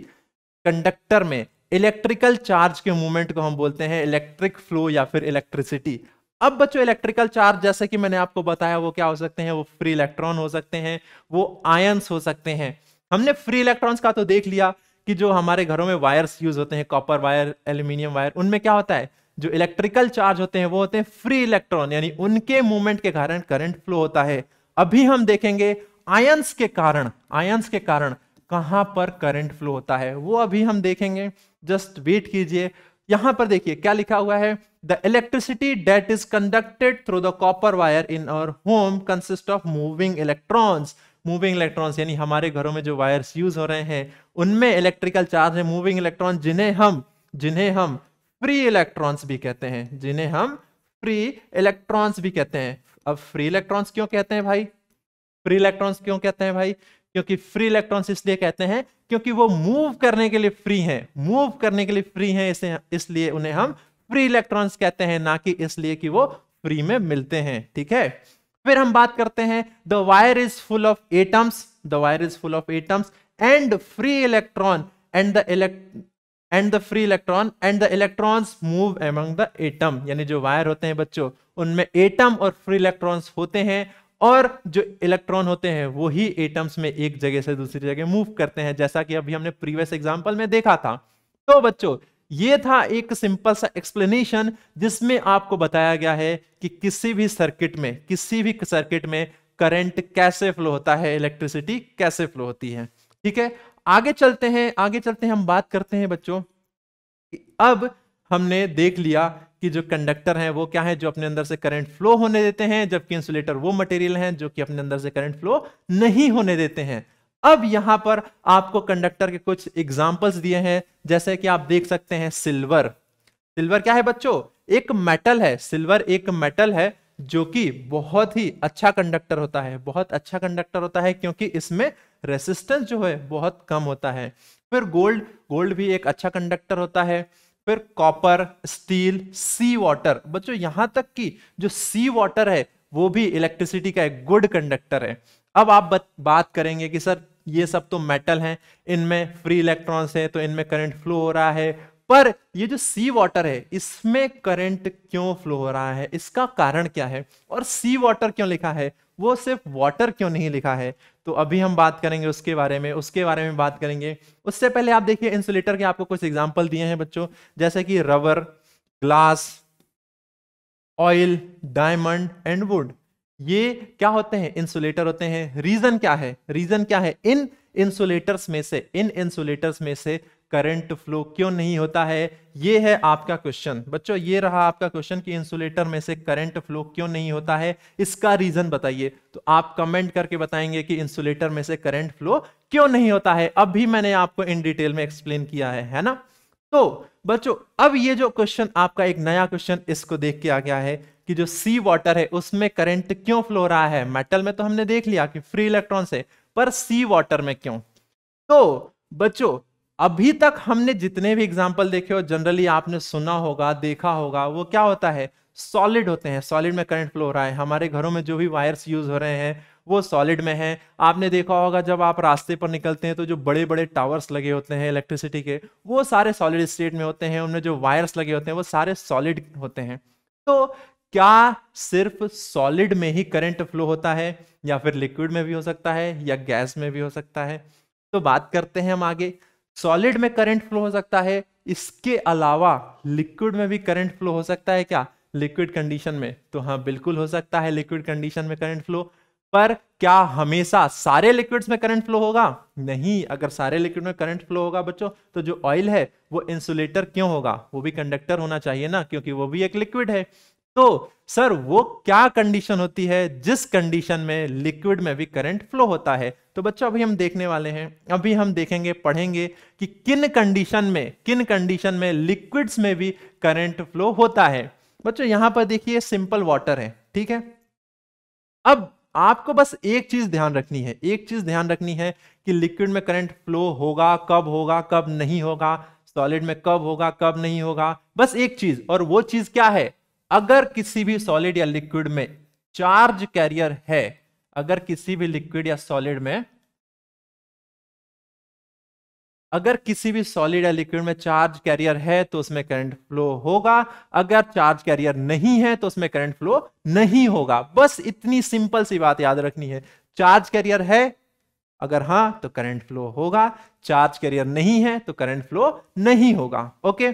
कंडक्टर में इलेक्ट्रिकल चार्ज के मूवमेंट को हम बोलते हैं इलेक्ट्रिक फ्लो या फिर इलेक्ट्रिसिटी। अब बच्चों इलेक्ट्रिकल चार्ज जैसे कि मैंने आपको बताया वो क्या हो सकते हैं, वो फ्री इलेक्ट्रॉन हो सकते हैं, वो आयंस हो सकते हैं। हमने फ्री इलेक्ट्रॉन्स का तो देख लिया कि जो हमारे घरों में वायर्स यूज होते हैं, कॉपर वायर, एल्यूमिनियम वायर, उनमें क्या होता है जो इलेक्ट्रिकल चार्ज होते हैं वो होते हैं फ्री इलेक्ट्रॉन, यानी उनके मूवमेंट के कारण करंट फ्लो होता है। अभी हम देखेंगे आयंस के कारण, आयंस के कारण कहां पर करंट फ्लो होता है वो अभी हम देखेंगे। जस्ट वेट कीजिए, यहां पर देखिए क्या लिखा हुआ है, the electricity that is conducted through the copper wire in our home consist of moving electrons. Moving electrons यानी हमारे घरों में जो वायर्स यूज हो रहे हैं उनमें इलेक्ट्रिकल चार्ज है, मूविंग इलेक्ट्रॉन जिन्हें हम फ्री इलेक्ट्रॉन्स भी कहते हैं, जिन्हें हम फ्री इलेक्ट्रॉन्स भी कहते हैं। अब फ्री इलेक्ट्रॉन्स क्यों कहते हैं भाई, फ्री इलेक्ट्रॉन्स क्यों कहते हैं भाई, क्योंकि फ्री इलेक्ट्रॉन्स इसलिए कहते हैं क्योंकि वो मूव करने के लिए फ्री हैं, मूव करने के लिए फ्री हैं, इसलिए उन्हें हम फ्री इलेक्ट्रॉन्स कहते हैं, ना कि इसलिए कि वो फ्री में मिलते हैं। ठीक है, फिर हम बात करते हैं the wire is full of atoms, the wire is full of atoms and free electron and the electrons move among the atom. यानी जो वायर होते हैं बच्चों उनमें एटम और फ्री इलेक्ट्रॉन्स होते हैं, और जो इलेक्ट्रॉन होते हैं वो ही एटम्स में एक जगह से दूसरी जगह मूव करते हैं, जैसा कि अभी हमने प्रीवियस एग्जांपल में देखा था। तो बच्चों ये था एक सिंपल सा एक्सप्लेनेशन जिसमें आपको बताया गया है कि किसी भी सर्किट में करंट कैसे फ्लो होता है, इलेक्ट्रिसिटी कैसे फ्लो होती है। ठीक है, आगे चलते हैं हम बात करते हैं बच्चों, अब हमने देख लिया कि जो कंडक्टर हैं वो क्या है जो अपने अंदर से करंट फ्लो होने देते हैं, जबकि इंसुलेटर वो मटेरियल हैं जो कि अपने अंदर से करंट फ्लो नहीं होने देते हैं। अब यहाँ पर आपको कंडक्टर के कुछ एग्जांपल्स दिए हैं, जैसे कि आप देख सकते हैं सिल्वर। सिल्वर क्या है बच्चों, एक मेटल है, सिल्वर एक मेटल है जो कि बहुत ही अच्छा कंडक्टर होता है, बहुत अच्छा कंडक्टर होता है क्योंकि इसमें रेसिस्टेंस जो है बहुत कम होता है। फिर गोल्ड भी एक अच्छा कंडक्टर होता है। फिर कॉपर, स्टील, सी वाटर, बच्चों यहां तक कि जो सी वाटर है वो भी इलेक्ट्रिसिटी का एक गुड कंडक्टर है। अब आप बात करेंगे कि सर ये सब तो मेटल हैं, इनमें फ्री इलेक्ट्रॉन्स हैं तो इनमें करंट फ्लो हो रहा है, पर ये जो सी वाटर है इसमें करंट क्यों फ्लो हो रहा है, इसका कारण क्या है, और सी वाटर क्यों लिखा है, वो सिर्फ वाटर क्यों नहीं लिखा है, तो अभी हम बात करेंगे उसके बारे में बात करेंगे। उससे पहले आप देखिए इंसुलेटर के आपको कुछ एग्जांपल दिए हैं बच्चों, जैसे कि rubber, glass, oil, diamond and wood. ये क्या होते हैं, इंसुलेटर होते हैं। रीजन क्या है इन इंसुलेटर्स में से करंट फ्लो क्यों नहीं होता है, ये है आपका क्वेश्चन। बच्चों ये रहा आपका क्वेश्चन कि इंसुलेटर में से करंट फ्लो क्यों नहीं होता है, इसका रीजन बताइए। तो आप कमेंट करके बताएंगे कि इंसुलेटर में से करंट फ्लो क्यों नहीं होता है, अभी मैंने आपको इन डिटेल में एक्सप्लेन किया है ना। तो बच्चों अब ये जो क्वेश्चन आपका एक नया क्वेश्चन इसको देख के आ गया है कि जो सी वाटर है उसमें करंट क्यों फ्लो हो रहा है, मेटल में तो हमने देख लिया कि फ्री इलेक्ट्रॉन से, पर सी वाटर में क्यों। तो बच्चों अभी तक हमने जितने भी एग्जाम्पल देखे हो जनरली आपने सुना होगा, देखा होगा, वो क्या होता है सॉलिड होते हैं, सॉलिड में करंट फ्लो हो रहा है। हमारे घरों में जो भी वायर्स यूज हो रहे हैं वो सॉलिड में है। आपने देखा होगा जब आप रास्ते पर निकलते हैं तो जो बड़े बड़े टावर्स लगे होते हैं इलेक्ट्रिसिटी के, वो सारे सॉलिड स्टेट में होते हैं, उनमें जो वायर्स लगे होते हैं वो सारे सॉलिड होते हैं। तो क्या सिर्फ सॉलिड में ही करंट फ्लो होता है या फिर लिक्विड में भी हो सकता है या गैस में भी हो सकता है? तो बात करते हैं हम आगे। सॉलिड में करंट फ्लो हो सकता है, इसके अलावा लिक्विड में भी करंट फ्लो हो सकता है क्या लिक्विड कंडीशन में? तो हाँ, बिल्कुल हो सकता है लिक्विड कंडीशन में करंट फ्लो। पर क्या हमेशा सारे लिक्विड्स में करंट फ्लो होगा? नहीं। अगर सारे लिक्विड में करंट फ्लो होगा बच्चों तो जो ऑयल है वो इंसुलेटर क्यों होगा? वो भी कंडक्टर होना चाहिए ना, क्योंकि वो भी एक लिक्विड है। तो सर वो क्या कंडीशन होती है जिस कंडीशन में लिक्विड में भी करंट फ्लो होता है? तो बच्चों अभी हम देखने वाले हैं, अभी हम देखेंगे, पढ़ेंगे कि किन कंडीशन में लिक्विड्स में भी करंट फ्लो होता है। बच्चों यहां पर देखिए सिंपल वाटर है, ठीक है। अब आपको बस एक चीज ध्यान रखनी है कि लिक्विड में करंट फ्लो होगा कब, होगा कब नहीं होगा, सॉलिड में कब होगा कब नहीं होगा, बस एक चीज। और वो चीज क्या है? अगर किसी भी सॉलिड या लिक्विड में चार्ज कैरियर है, अगर किसी भी सॉलिड या लिक्विड में चार्ज कैरियर है तो उसमें करंट फ्लो होगा, अगर चार्ज कैरियर नहीं है तो उसमें करंट फ्लो नहीं होगा। बस इतनी सिंपल सी बात याद रखनी है। चार्ज कैरियर है अगर, हाँ, तो करंट फ्लो होगा, चार्ज कैरियर नहीं है तो करंट फ्लो नहीं होगा। ओके,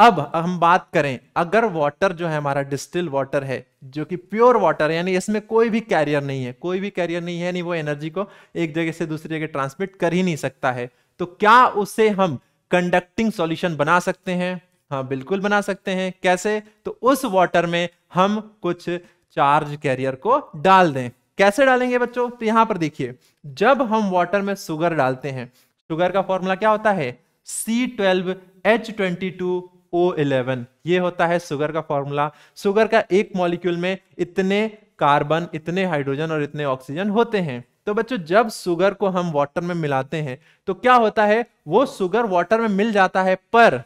अब हम बात करें, अगर वाटर जो है हमारा डिस्टिल वाटर है जो कि प्योर वाटर है, यानी इसमें कोई भी कैरियर नहीं है, यानी वो एनर्जी को एक जगह से दूसरी जगह ट्रांसमिट कर ही नहीं सकता है, तो क्या उसे हम कंडक्टिंग सॉल्यूशन बना सकते हैं? हाँ, बिल्कुल बना सकते हैं। कैसे? तो उस वाटर में हम कुछ चार्ज कैरियर को डाल दें। कैसे डालेंगे बच्चों? तो यहाँ पर देखिए, जब हम वाटर में शुगर डालते हैं, शुगर का फॉर्मूला क्या होता है? C12H22O11, ये होता है शुगर का फॉर्मूला। शुगर का एक मॉलिक्यूल में इतने कार्बन, इतने हाइड्रोजन और इतने ऑक्सीजन होते हैं। तो बच्चों जब शुगर को हम वाटर में मिलाते हैं तो क्या होता है? वो शुगर वाटर में मिल जाता है, पर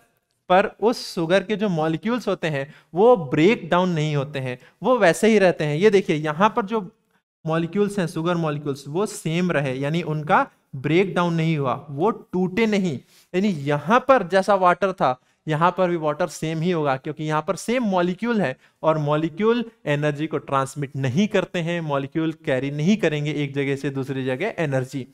उस शुगर के जो मॉलिक्यूल्स होते हैं वो ब्रेक डाउन नहीं होते हैं, वो वैसे ही रहते हैं। ये देखिए यहाँ पर जो मॉलिक्यूल्स हैं शुगर मॉलिक्यूल्स, वो सेम रहे, यानी उनका ब्रेक डाउन नहीं हुआ, वो टूटे नहीं। यानी यहाँ पर जैसा वाटर था यहाँ पर भी वाटर सेम ही होगा, क्योंकि यहाँ पर सेम मॉलिक्यूल है और मॉलिक्यूल एनर्जी को ट्रांसमिट नहीं करते हैं, मॉलिक्यूल कैरी नहीं करेंगे एक जगह से दूसरी जगह एनर्जी।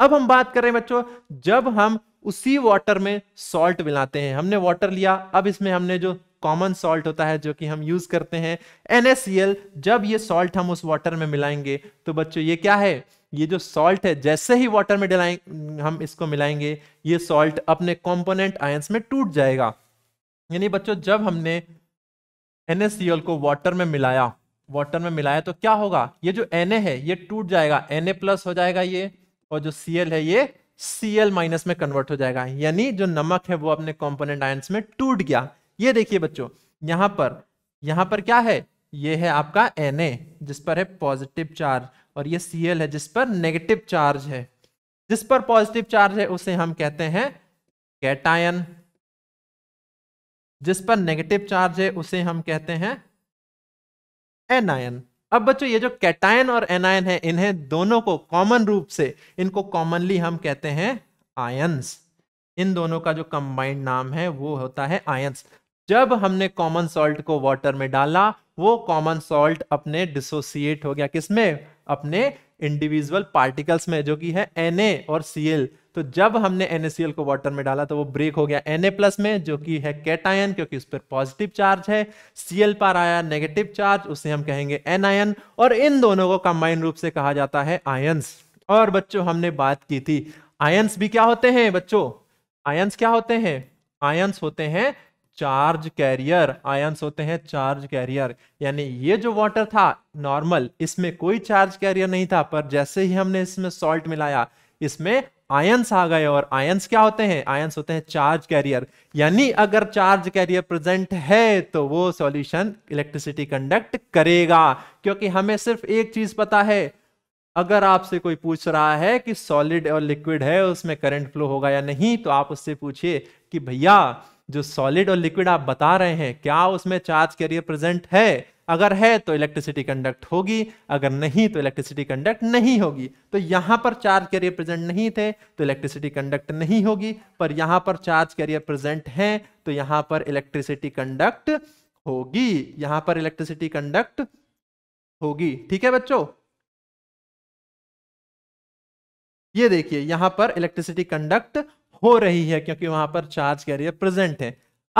अब हम बात करें बच्चों, जब हम उसी वाटर में सॉल्ट मिलाते हैं, हमने वाटर लिया, अब इसमें हमने जो कॉमन सॉल्ट होता है जो कि हम यूज करते हैं NaCl, जब ये सॉल्ट हम उस वाटर में मिलाएंगे तो बच्चों ये क्या है? ये जो सॉल्ट है जैसे ही वाटर में हम इसको मिलाएंगे, ये सॉल्ट अपने कंपोनेंट आयंस में टूट जाएगा। यानी बच्चों जब हमने NaCl को वाटर में मिलाया तो क्या होगा? ये जो Na है ये टूट जाएगा, Na+ हो जाएगा ये, और जो Cl है ये Cl- में कन्वर्ट हो जाएगा, यानी जो नमक है वो अपने कंपोनेंट आयंस में टूट गया। ये देखिए बच्चों यहाँ पर क्या है? ये है आपका Na जिस पर है पॉजिटिव चार्ज, और ये Cl है जिस पर नेगेटिव चार्ज है। जिस पर पॉजिटिव चार्ज है उसे हम कहते हैं कैटायन, जिस पर नेगेटिव चार्ज है उसे हम कहते हैं एनायन। अब बच्चों ये जो कैटायन और एनायन है, इन्हें दोनों को कॉमन रूप से, इनको कॉमनली हम कहते हैं आयंस। इन दोनों का जो कंबाइंड नाम है वो होता है आयंस। जब हमने कॉमन सॉल्ट को वाटर में डाला, वो कॉमन सॉल्ट अपने डिसोसिएट हो गया, किसमें? अपने इंडिविजुअल पार्टिकल्स में जो कि है Na और Cl। तो जब हमने NaCl को वाटर में डाला तो वो ब्रेक हो गया Na+ में, जो कि है कैटायन, क्योंकि उस पर पॉजिटिव चार्ज है। Cl पर आया नेगेटिव चार्ज, उसे हम कहेंगे एनायन, और इन दोनों को कंबाइन रूप से कहा जाता है आयंस। और बच्चों हमने बात की थी आयंस क्या होते हैं? आयंस होते हैं चार्ज कैरियर, यानी ये जो वाटर था नॉर्मल, इसमें कोई चार्ज कैरियर नहीं था, पर जैसे ही हमने इसमें सॉल्ट मिलाया इसमें आयंस आ गए। और आयंस क्या होते हैं? आयंस होते हैं चार्ज कैरियर, यानी अगर चार्ज कैरियर प्रेजेंट है तो वो सॉल्यूशन इलेक्ट्रिसिटी कंडक्ट करेगा। क्योंकि हमें सिर्फ एक चीज पता है, अगर आपसे कोई पूछ रहा है कि सॉलिड और लिक्विड है उसमें करंट फ्लो होगा या नहीं, तो आप उससे पूछिए कि भैया जो सॉलिड और लिक्विड आप बता रहे हैं, क्या उसमें चार्ज कैरियर प्रेजेंट है? अगर है तो इलेक्ट्रिसिटी कंडक्ट होगी, अगर नहीं तो इलेक्ट्रिसिटी कंडक्ट नहीं होगी। तो यहाँ पर चार्ज कैरियर प्रेजेंट नहीं थे तो इलेक्ट्रिसिटी कंडक्ट नहीं होगी, पर यहाँ पर चार्ज कैरियर प्रेजेंट हैं तो यहाँ पर इलेक्ट्रिसिटी कंडक्ट होगी, यहाँ पर इलेक्ट्रिसिटी कंडक्ट होगी। ठीक है बच्चों, ये देखिए यहाँ पर इलेक्ट्रिसिटी कंडक्ट हो रही है क्योंकि वहां पर चार्ज कैरियर प्रेजेंट है।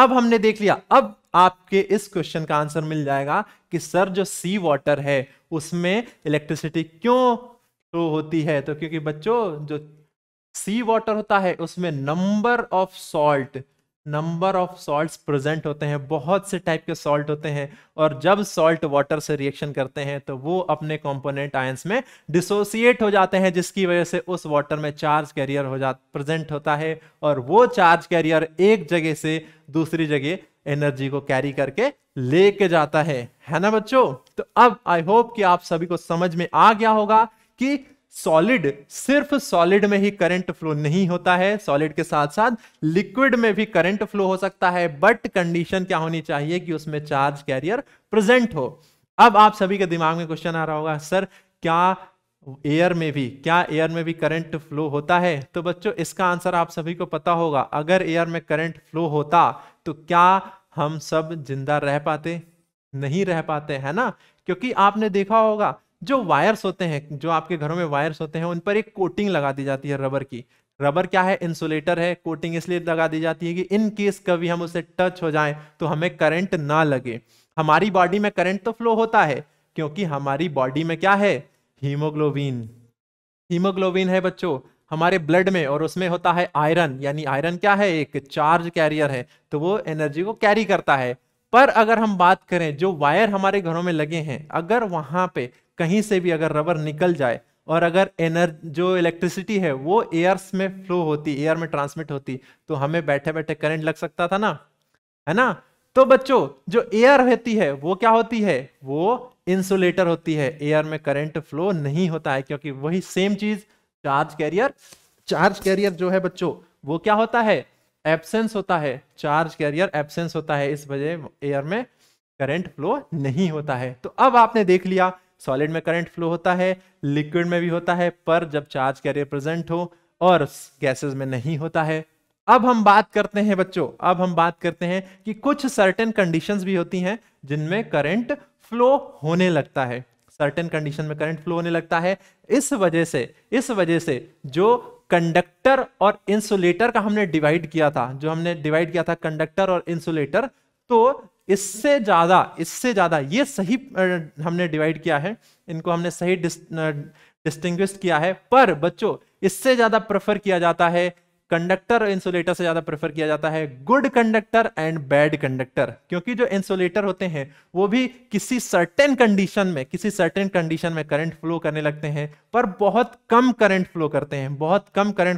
अब हमने देख लिया, अब आपके इस क्वेश्चन का आंसर मिल जाएगा कि सर जो सी वाटर है उसमें इलेक्ट्रिसिटी क्यों फ्लो होती है? तो क्योंकि बच्चों जो सी वाटर होता है उसमें नंबर ऑफ सॉल्ट्स प्रेजेंट होते हैं, बहुत से टाइप के सॉल्ट होते हैं, और जब सॉल्ट वाटर से रिएक्शन करते हैं तो वो अपने कंपोनेंट आयंस में डिसोसिएट हो जाते हैं, जिसकी वजह से उस वाटर में चार्ज कैरियर प्रेजेंट होता है, और वो चार्ज कैरियर एक जगह से दूसरी जगह एनर्जी को कैरी करके लेके जाता है ना बच्चों। तो अब आई होप कि आप सभी को समझ में आ गया होगा कि सॉलिड, सिर्फ सॉलिड में ही करंट फ्लो नहीं होता है, सॉलिड के साथ साथ लिक्विड में भी करंट फ्लो हो सकता है, बट कंडीशन क्या होनी चाहिए कि उसमें चार्ज कैरियर प्रेजेंट हो। अब आप सभी के दिमाग में क्वेश्चन आ रहा होगा, सर क्या एयर में भी करंट फ्लो होता है? तो बच्चों इसका आंसर आप सभी को पता होगा। अगर एयर में करंट फ्लो होता तो क्या हम सब जिंदा रह पाते? नहीं रह पाते, है ना, क्योंकि आपने देखा होगा जो वायर्स होते हैं, जो आपके घरों में वायर्स होते हैं, उन पर एक कोटिंग लगा दी जाती है रबर की। रबर क्या है? इंसुलेटर है। कोटिंग इसलिए लगा दी जाती है कि इन केस कभी हम उसे टच हो जाएं तो हमें करंट ना लगे। हमारी बॉडी में करंट तो फ्लो होता है क्योंकि हमारी बॉडी में क्या है? हीमोग्लोबिन है बच्चों हमारे ब्लड में, और उसमें होता है आयरन, यानी आयरन क्या है? एक चार्ज कैरियर है, तो वो एनर्जी को कैरी करता है। पर अगर हम बात करें जो वायर हमारे घरों में लगे हैं, अगर वहां पे कहीं से भी अगर रबर निकल जाए और अगर एनर्जी जो इलेक्ट्रिसिटी है वो एयर्स में फ्लो होती, एयर में ट्रांसमिट होती, तो हमें बैठे बैठे करंट लग सकता था ना, है ना। तो बच्चों जो एयर होती है वो क्या होती है? वो इंसुलेटर होती है, एयर में करंट फ्लो नहीं होता है, क्योंकि वही सेम चीज चार्ज कैरियर जो है बच्चों वो क्या होता है? एब्सेंस होता है, चार्ज कैरियर एब्सेंस होता है, इस वजह एयर में करंट फ्लो नहीं होता है। तो अब आपने देख लिया सॉलिड में करंट फ्लो होता है, लिक्विड में भी होता है पर जब चार्ज कैरियर प्रेजेंट हो, और गैसेस में नहीं होता है। अब हम बात करते हैं कि कुछ सर्टेन कंडीशंस भी होती हैं जिनमें करंट फ्लो होने लगता है, सर्टेन कंडीशन में करंट फ्लो होने लगता है। इस वजह से जो कंडक्टर और इंसुलेटर का हमने डिवाइड किया था, कंडक्टर और इंसुलेटर, तो इससे ज़्यादा ये सही हमने डिवाइड किया है, इनको हमने सही डिस्टिंग्विश किया है। पर बच्चों इससे ज़्यादा प्रेफर किया जाता है, कंडक्टर और इंसुलेटर से ज़्यादा प्रेफर किया जाता है good conductor and bad conductor, क्योंकि जो इंसुलेटर होते हैं वो भी किसी सर्टेन कंडीशन में करंट फ्लो करने लगते हैं, पर बहुत कम करंट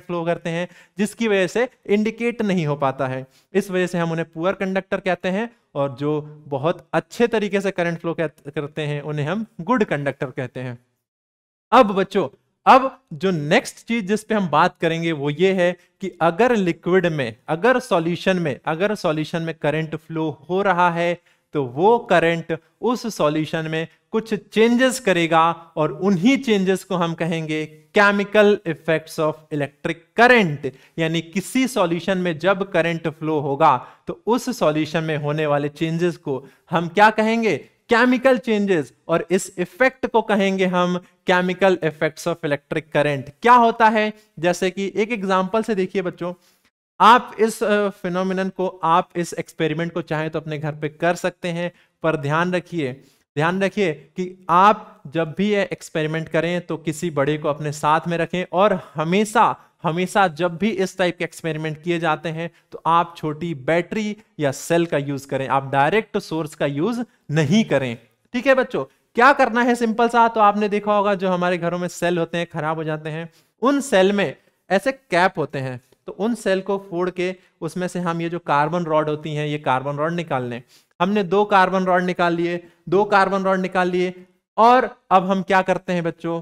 फ्लो करते हैं, जिसकी वजह से इंडिकेट नहीं हो पाता है। इस वजह से हम उन्हें पुअर कंडक्टर कहते हैं, और जो बहुत अच्छे तरीके से करंट फ्लो करते हैं उन्हें हम गुड कंडक्टर कहते हैं। अब बच्चों, अब जो नेक्स्ट चीज जिस पे हम बात करेंगे वो ये है कि अगर सॉल्यूशन में करंट फ्लो हो रहा है तो वो करंट उस सॉल्यूशन में कुछ चेंजेस करेगा, और उन्हीं चेंजेस को हम कहेंगे chemical effects of electric current. यानी किसी सॉल्यूशन में जब करंट फ्लो होगा तो उस सॉल्यूशन में होने वाले चेंजेस को हम क्या कहेंगे? Chemical changes. और इस इफेक्ट को कहेंगे हम chemical effects of electric current. क्या होता है? जैसे कि एक एग्जांपल से देखिए बच्चों, आप इस फिनोमिनन को, आप इस एक्सपेरिमेंट को चाहें तो अपने घर पे कर सकते हैं, पर ध्यान रखिए कि आप जब भी ये एक्सपेरिमेंट करें तो किसी बड़े को अपने साथ में रखें, और हमेशा जब भी इस टाइप के एक्सपेरिमेंट किए जाते हैं तो आप छोटी बैटरी या सेल का यूज करें, आप डायरेक्ट सोर्स का यूज नहीं करें। ठीक है बच्चों, क्या करना है? सिंपल सा, तो आपने देखा होगा जो हमारे घरों में सेल होते हैं खराब हो जाते हैं, उन सेल में ऐसे कैप होते हैं, तो उन सेल को फोड़ के उसमें से हम ये जो कार्बन रॉड होती हैं, ये कार्बन रॉड निकाल लें। हमने दो कार्बन रॉड निकाल लिए, और अब हम क्या करते हैं बच्चों,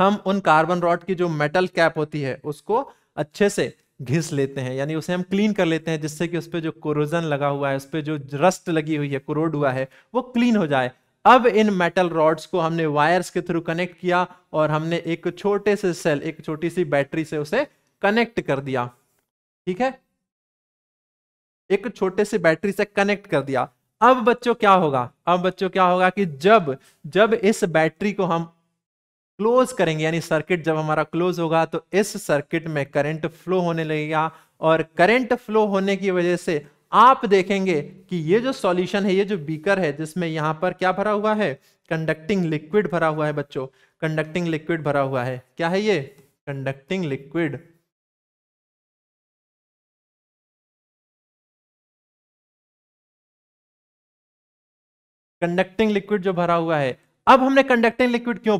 हम उन कार्बन रॉड की जो मेटल कैप होती है उसको अच्छे से घिस लेते हैं, यानी उसे हम क्लीन कर लेते हैं, जिससे कि उस पर जो कोरोजन लगा हुआ है, उस पर जो रस्ट लगी हुई है, कोरोड हुआ है, वो क्लीन हो जाए। अब इन मेटल रॉड्स को हमने वायर्स के थ्रू कनेक्ट किया और हमने एक छोटे से सेल, एक छोटी सी बैटरी से उसे कनेक्ट कर दिया। ठीक है, एक छोटे से बैटरी से कनेक्ट कर दिया। अब बच्चों क्या होगा, अब बच्चों क्या होगा कि जब इस बैटरी को हम क्लोज करेंगे, यानी सर्किट जब हमारा क्लोज होगा, तो इस सर्किट में करंट फ्लो होने लगेगा, और करंट फ्लो होने की वजह से आप देखेंगे कि ये जो सॉल्यूशन है, ये जो बीकर है, जिसमें यहाँ पर क्या भरा हुआ है, कंडक्टिंग लिक्विड भरा हुआ है बच्चों, कंडक्टिंग लिक्विड भरा हुआ है। क्या है ये? Conducting liquid. कंडक्टिंग लिक्विड जो भरा हुआ है, अब हमने कंडक्टिंग लिक्विड क्यों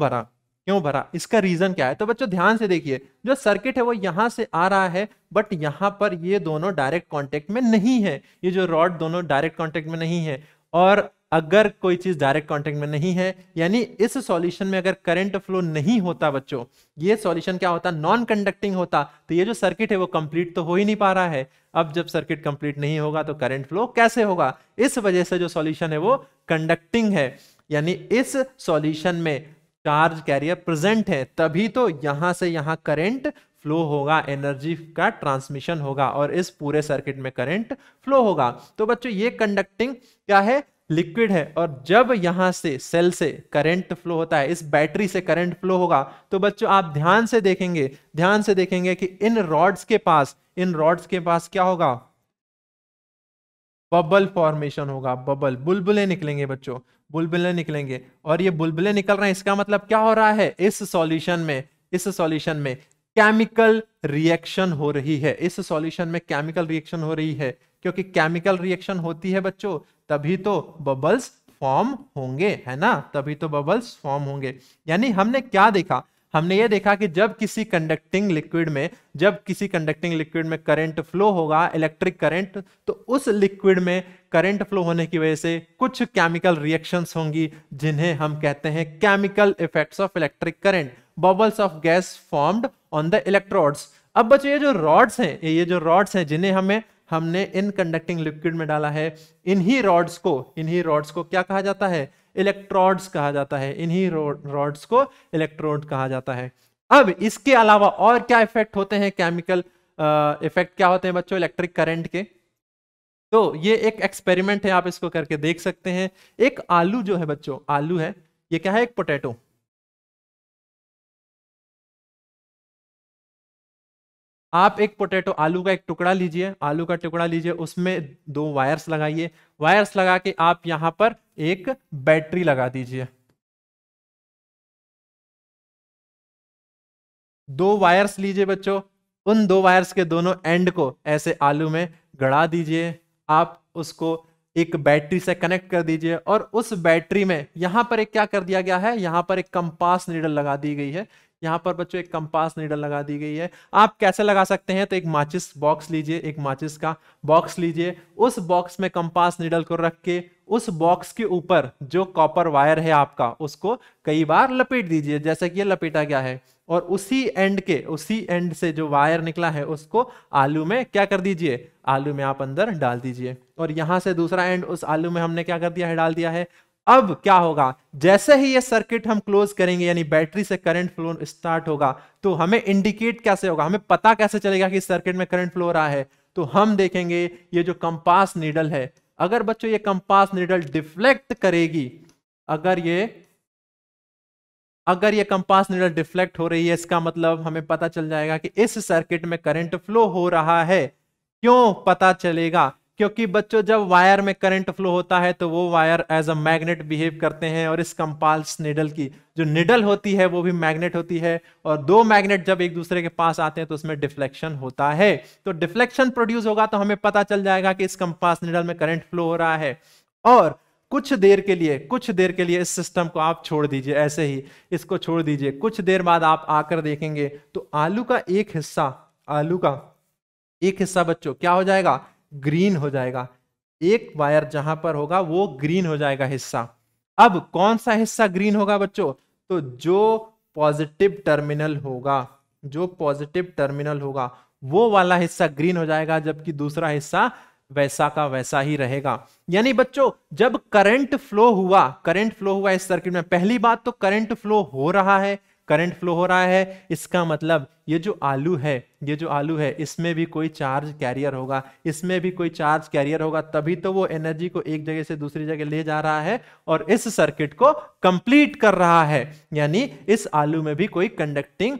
भरा, इसका रीजन क्या है? तो बच्चों ध्यान से देखिए, जो सर्किट है वो यहाँ से आ रहा है, बट यहाँ पर ये दोनों डायरेक्ट कांटेक्ट में नहीं है, ये जो रॉड दोनों डायरेक्ट कांटेक्ट में नहीं है। और अगर कोई चीज डायरेक्ट कांटेक्ट में नहीं है, यानी इस सॉल्यूशन में अगर करंट फ्लो नहीं होता बच्चों, ये सॉल्यूशन क्या होता, नॉन कंडक्टिंग होता, तो ये जो सर्किट है वो कंप्लीट तो हो ही नहीं पा रहा है। अब जब सर्किट कंप्लीट नहीं होगा तो करंट फ्लो कैसे होगा? इस वजह से जो सॉल्यूशन है वो कंडक्टिंग है, यानी इस सॉल्यूशन में चार्ज कैरियर प्रेजेंट है, तभी तो यहां से यहां करंट फ्लो होगा, एनर्जी का ट्रांसमिशन होगा और इस पूरे सर्किट में करंट फ्लो होगा। तो बच्चों ये कंडक्टिंग क्या है? लिक्विड है। और जब यहां से सेल से करंट फ्लो होता है, इस बैटरी से करंट फ्लो होगा, तो बच्चों आप ध्यान से देखेंगे कि इन रॉड्स के पास क्या होगा, बबल फॉर्मेशन होगा। बबल, बुलबुले निकलेंगे बच्चों, बुलबुले निकलेंगे। और ये बुलबुले निकल रहे हैं, इसका मतलब क्या हो रहा है, इस सॉल्यूशन में केमिकल रिएक्शन हो रही है, इस सॉल्यूशन में केमिकल रिएक्शन हो रही है, क्योंकि केमिकल रिएक्शन होती है बच्चों तभी तो बबल्स फॉर्म होंगे, है ना, तभी तो बबल्स फॉर्म होंगे। यानी हमने क्या देखा, हमने ये देखा कि जब किसी कंडक्टिंग लिक्विड में करंट फ्लो होगा, इलेक्ट्रिक करंट, तो उस लिक्विड में करंट फ्लो होने की वजह से कुछ केमिकल रिएक्शंस होंगी, जिन्हें हम कहते हैं chemical effects of electric current, bubbles of gas formed on the electrodes. अब बच्चों ये जो रॉड्स हैं जिन्हें हमने इन कंडक्टिंग लिक्विड में डाला है, इन्हीं रॉड्स को क्या कहा जाता है, इलेक्ट्रोड्स कहा जाता है। इन्हीं रॉड्स को इलेक्ट्रोड कहा जाता है। अब इसके अलावा और क्या इफेक्ट होते हैं, केमिकल इफेक्ट क्या होते हैं बच्चों इलेक्ट्रिक करंट के? तो ये एक एक्सपेरिमेंट है, आप इसको करके देख सकते हैं। एक आलू जो है बच्चों, आलू है, ये क्या है, एक पोटैटो। आप एक पोटैटो, आलू का एक टुकड़ा लीजिए, उसमें 2 वायर्स लगाइए, वायर्स लगा के आप यहां पर एक बैटरी लगा दीजिए। 2 वायर्स लीजिए बच्चों, उन 2 वायर्स के दोनों एंड को ऐसे आलू में गड़ा दीजिए, आप उसको एक बैटरी से कनेक्ट कर दीजिए। और उस बैटरी में यहाँ पर एक क्या कर दिया गया है, यहाँ पर एक कंपास नीडल लगा दी गई है, यहाँ पर बच्चों एक कंपास नीडल लगा दी गई है। आप कैसे लगा सकते हैं, तो एक माचिस बॉक्स लीजिए, एक माचिस का बॉक्स लीजिए, उस बॉक्स में कंपास नीडल को रख के उस बॉक्स के ऊपर जो कॉपर वायर है आपका, उसको कई बार लपेट दीजिए, जैसे कि ये लपेटा गया है। और उसी एंड से जो वायर निकला है उसको आलू में क्या कर दीजिए, आलू में आप अंदर डाल दीजिए। और यहाँ से दूसरा एंड उस आलू में हमने क्या कर दिया है, डाल दिया है। अब क्या होगा, जैसे ही ये सर्किट हम क्लोज करेंगे, यानी बैटरी से करंट फ्लो स्टार्ट होगा, तो हमें इंडिकेट कैसे होगा, हमें पता कैसे चलेगा कि सर्किट में करंट फ्लो हो रहा है? तो हम देखेंगे ये जो कंपास नीडल है, अगर बच्चों ये कंपास नीडल डिफ्लेक्ट करेगी, अगर ये कंपास नीडल डिफ्लेक्ट हो रही है, इसका मतलब हमें पता चल जाएगा कि इस सर्किट में करंट फ्लो हो रहा है। क्यों पता चलेगा? क्योंकि बच्चों जब वायर में करंट फ्लो होता है तो वो wire as a magnet behave करते हैं, और इस कंपास नीडल की जो निडल होती है वो भी मैग्नेट होती है, और 2 मैग्नेट जब एक दूसरे के पास आते हैं तो उसमें डिफ्लेक्शन होता है। तो डिफ्लेक्शन प्रोड्यूस होगा तो हमें पता चल जाएगा कि इस कंपास नीडल में करंट फ्लो हो रहा है। और कुछ देर के लिए इस सिस्टम को आप छोड़ दीजिए, ऐसे ही इसको छोड़ दीजिए। कुछ देर बाद आप आकर देखेंगे तो आलू का एक हिस्सा बच्चों क्या हो जाएगा, ग्रीन हो जाएगा। एक वायर जहां पर होगा वो ग्रीन हो जाएगा हिस्सा। अब कौन सा हिस्सा ग्रीन होगा बच्चों? तो जो पॉजिटिव टर्मिनल होगा वो वाला हिस्सा ग्रीन हो जाएगा, जबकि दूसरा हिस्सा वैसा का वैसा ही रहेगा। यानी बच्चों जब करंट फ्लो हुआ इस सर्किट में, पहली बात तो करंट फ्लो हो रहा है, इसका मतलब ये जो आलू है इसमें भी कोई चार्ज कैरियर होगा, तभी तो वो एनर्जी को एक जगह से दूसरी जगह ले जा रहा है और इस सर्किट को कंप्लीट कर रहा है। यानी इस आलू में भी कोई कंडक्टिंग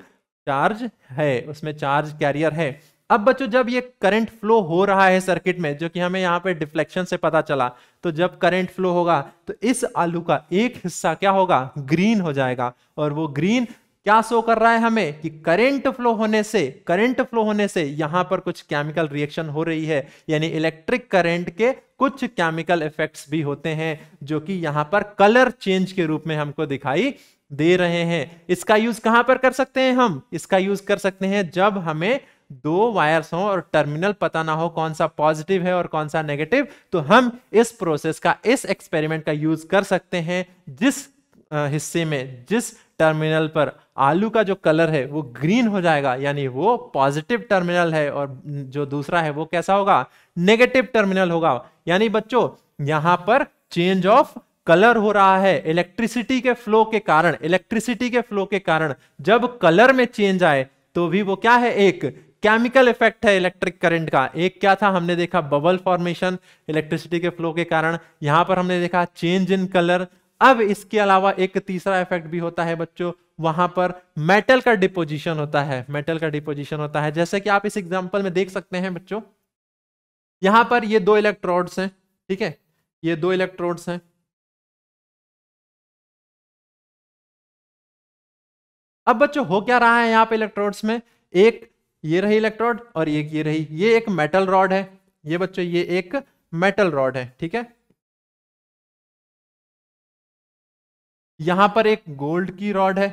चार्ज है, उसमें चार्ज कैरियर है। अब बच्चों जब ये करंट फ्लो हो रहा है सर्किट में, जो कि हमें यहाँ पे डिफ्लेक्शन से पता चला, तो जब करंट फ्लो होगा तो इस आलू का एक हिस्सा क्या होगा, ग्रीन हो जाएगा। और वो ग्रीन क्या शो कर रहा है हमें कि करंट फ्लो होने से यहाँ पर कुछ केमिकल रिएक्शन हो रही है, यानी इलेक्ट्रिक करंट के कुछ केमिकल इफेक्ट्स भी होते हैं जो कि यहाँ पर कलर चेंज के रूप में हमको दिखाई दे रहे हैं। इसका यूज कहाँ पर कर सकते हैं हम? इसका यूज कर सकते हैं जब हमें दो वायर्स हों और टर्मिनल पता ना हो कौन सा पॉजिटिव है और कौन सा नेगेटिव, तो हम इस प्रोसेस का, इस एक्सपेरिमेंट का यूज कर सकते हैं जिस हिस्से में, जिस टर्मिनल पर आलू का जो कलर है वो ग्रीन हो जाएगा, यानी वो पॉजिटिव टर्मिनल है, और जो दूसरा है वो कैसा होगा, नेगेटिव टर्मिनल होगा। यानी बच्चों यहाँ पर चेंज ऑफ कलर हो रहा है इलेक्ट्रिसिटी के फ्लो के कारण। जब कलर में चेंज आए तो भी वो क्या है, एक केमिकल इफेक्ट है इलेक्ट्रिक करंट का। एक क्या था, हमने देखा बबल फॉर्मेशन इलेक्ट्रिसिटी के फ्लो के कारण, यहां पर हमने देखा चेंज इन कलर। अब इसके अलावा एक तीसरा इफेक्ट भी होता है बच्चों, वहां पर मेटल का डिपोजिशन होता है, जैसे कि आप इस एग्जांपल में देख सकते हैं बच्चों। यहां पर ये दो इलेक्ट्रोड्स हैं, ठीक है, अब बच्चों हो क्या रहा है यहाँ पे इलेक्ट्रोड्स में, एक ये रही इलेक्ट्रोड और एक ये रही, ये एक मेटल रॉड है, ठीक है। यहां पर एक गोल्ड की रॉड है,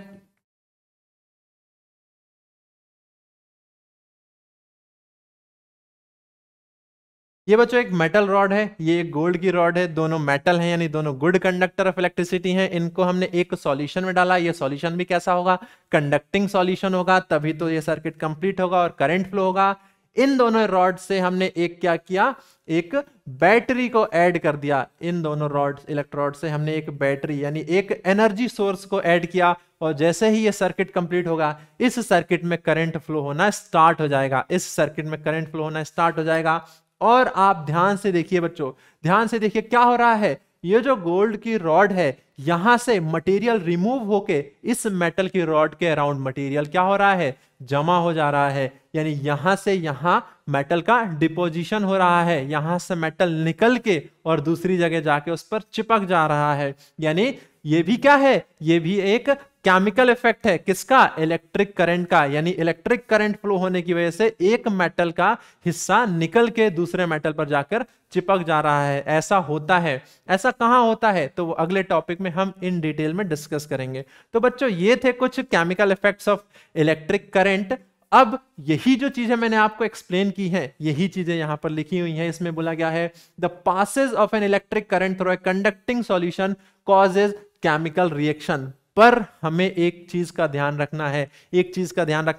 ये बच्चों एक मेटल रॉड है, ये एक गोल्ड की रॉड है, दोनों मेटल हैं, यानी दोनों गुड कंडक्टर ऑफ इलेक्ट्रिसिटी हैं। इनको हमने एक सॉल्यूशन में डाला, ये सॉल्यूशन भी कैसा होगा, कंडक्टिंग सॉल्यूशन होगा, तभी तो ये सर्किट कंप्लीट होगा और करंट फ्लो होगा। इन दोनों रॉड से हमने एक क्या किया, एक बैटरी को ऐड कर दिया। इन दोनों रॉड इलेक्ट्रोड से हमने एक बैटरी यानी एक एनर्जी सोर्स को ऐड किया, और जैसे ही ये सर्किट कंप्लीट होगा इस सर्किट में करंट फ्लो होना स्टार्ट हो जाएगा, और आप ध्यान से देखिए बच्चों, क्या हो रहा है, ये जो गोल्ड की रॉड है यहां से मटेरियल रिमूव होके इस मेटल की रॉड के अराउंड मटेरियल क्या हो रहा है, जमा हो जा रहा है। यानी यहां से यहां मेटल का डिपोजिशन हो रहा है, यहां से मेटल निकल के और दूसरी जगह जाके उस पर चिपक जा रहा है। यानी ये भी क्या है, ये भी एक केमिकल इफेक्ट है, किसका, इलेक्ट्रिक करंट का। यानी इलेक्ट्रिक करंट फ्लो होने की वजह से एक मेटल का हिस्सा निकल के दूसरे मेटल पर जाकर चिपक जा रहा है। ऐसा होता है, ऐसा कहाँ होता है, तो वो अगले टॉपिक में हम इन डिटेल में डिस्कस करेंगे। तो बच्चों ये थे कुछ chemical effects of electric current. अब यही जो चीजें मैंने आपको एक्सप्लेन की हैं, यही चीजें यहाँ पर लिखी हुई हैं। इसमें बोला गया है the passage of an electric current through a conducting solution causes chemical reaction. पर हमें एक चीज का ध्यान रखना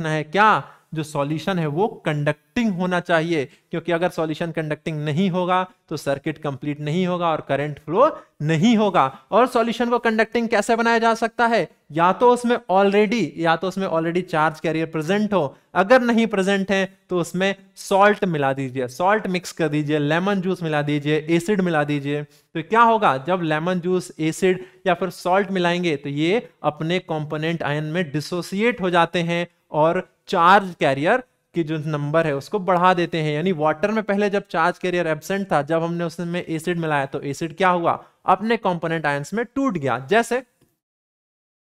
है, क्या, जो सॉल्यूशन है वो कंडक्टिंग होना चाहिए, क्योंकि अगर सॉल्यूशन कंडक्टिंग नहीं होगा तो सर्किट कंप्लीट नहीं होगा और करंट फ्लो नहीं होगा। और सॉल्यूशन को कंडक्टिंग कैसे बनाया जा सकता है, या तो उसमें ऑलरेडी चार्ज कैरियर प्रेजेंट हो, अगर नहीं प्रेजेंट है तो उसमें सॉल्ट मिला दीजिए, सॉल्ट मिक्स कर दीजिए, लेमन जूस मिला दीजिए, एसिड मिला दीजिए। तो क्या होगा, जब लेमन जूस, एसिड या फिर सॉल्ट मिलाएंगे तो ये अपने कॉम्पोनेंट आयन में डिसोसिएट हो जाते हैं और चार्ज कैरियर की जो नंबर है उसको बढ़ा देते हैं। यानी वाटर में पहले जब चार्ज कैरियर एब्सेंट था, जब हमने उसमें एसिड मिलाया तो एसिड क्या हुआ, अपने कंपोनेंट आयंस में टूट गया। जैसे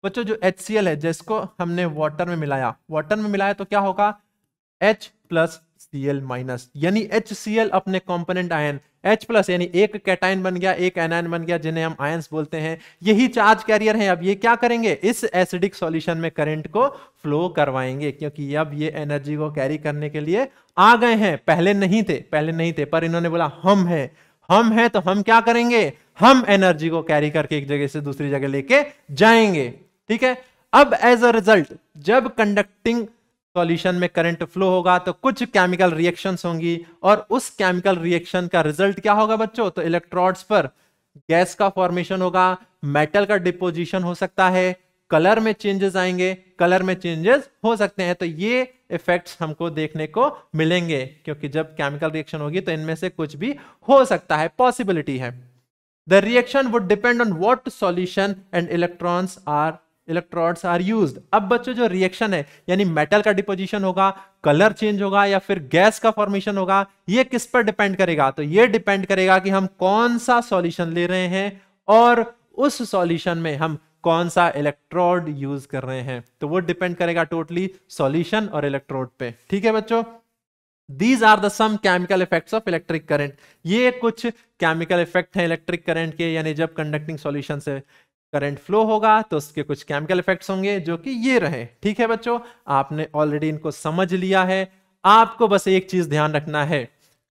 बच्चों जो HCl है, जिसको हमने वाटर में मिलाया तो क्या होगा, H+Cl-, यानी HCl अपने कंपोनेंट आयन, H+ यानी एक कैटायन बन गया, एक एनायन बन गया, जिन्हें हम आयंस बोलते हैं, यही चार्ज कैरियर हैं। अब ये क्या करेंगे, इस एसिडिक सॉल्यूशन में करंट को फ्लो करवाएंगे, क्योंकि अब ये एनर्जी को कैरी करने के लिए आ गए हैं, पहले नहीं थे। पर इन्होंने बोला हम हैं तो हम क्या करेंगे, हम एनर्जी को कैरी करके एक जगह से दूसरी जगह लेके जाएंगे, ठीक है। अब एज अ रिजल्ट जब कंडक्टिंग सॉल्यूशन में करंट फ्लो होगा तो कुछ केमिकल रिएक्शंस होंगी और उस केमिकल रिएक्शन का रिजल्ट क्या होगा बच्चों, तो इलेक्ट्रोड्स पर गैस का फॉर्मेशन होगा, मेटल का डिपोजिशन हो सकता है, कलर में चेंजेस आएंगे, कलर में चेंजेस हो सकते हैं। तो ये इफेक्ट्स हमको देखने को मिलेंगे क्योंकि जब केमिकल रिएक्शन होगी तो इनमें से कुछ भी हो सकता है, पॉसिबिलिटी है। The reaction would depend on what solution and electrodes are used। अब बच्चों जो रिएक्शन है यानी मेटल का डिपोजिशन होगा, कलर चेंज होगा या फिर गैस का फॉर्मेशन होगा, ये किस पर डिपेंड करेगा, तो ये डिपेंड करेगा कि हम कौन सा सॉल्यूशन ले रहे हैं और उस सॉल्यूशन में हम कौन सा इलेक्ट्रोड यूज कर रहे हैं। तो वो डिपेंड करेगा टोटली सॉल्यूशन और इलेक्ट्रोड पे। ठीक है बच्चों, These are the some chemical effects of electric current। ये कुछ केमिकल इफेक्ट हैं इलेक्ट्रिक करंट के, यानी जब कंडक्टिंग सॉल्यूशन से करंट फ्लो होगा तो उसके कुछ केमिकल इफेक्ट्स होंगे जो कि ये रहे। ठीक है बच्चों, आपने ऑलरेडी इनको समझ लिया है। आपको बस एक चीज ध्यान रखना है,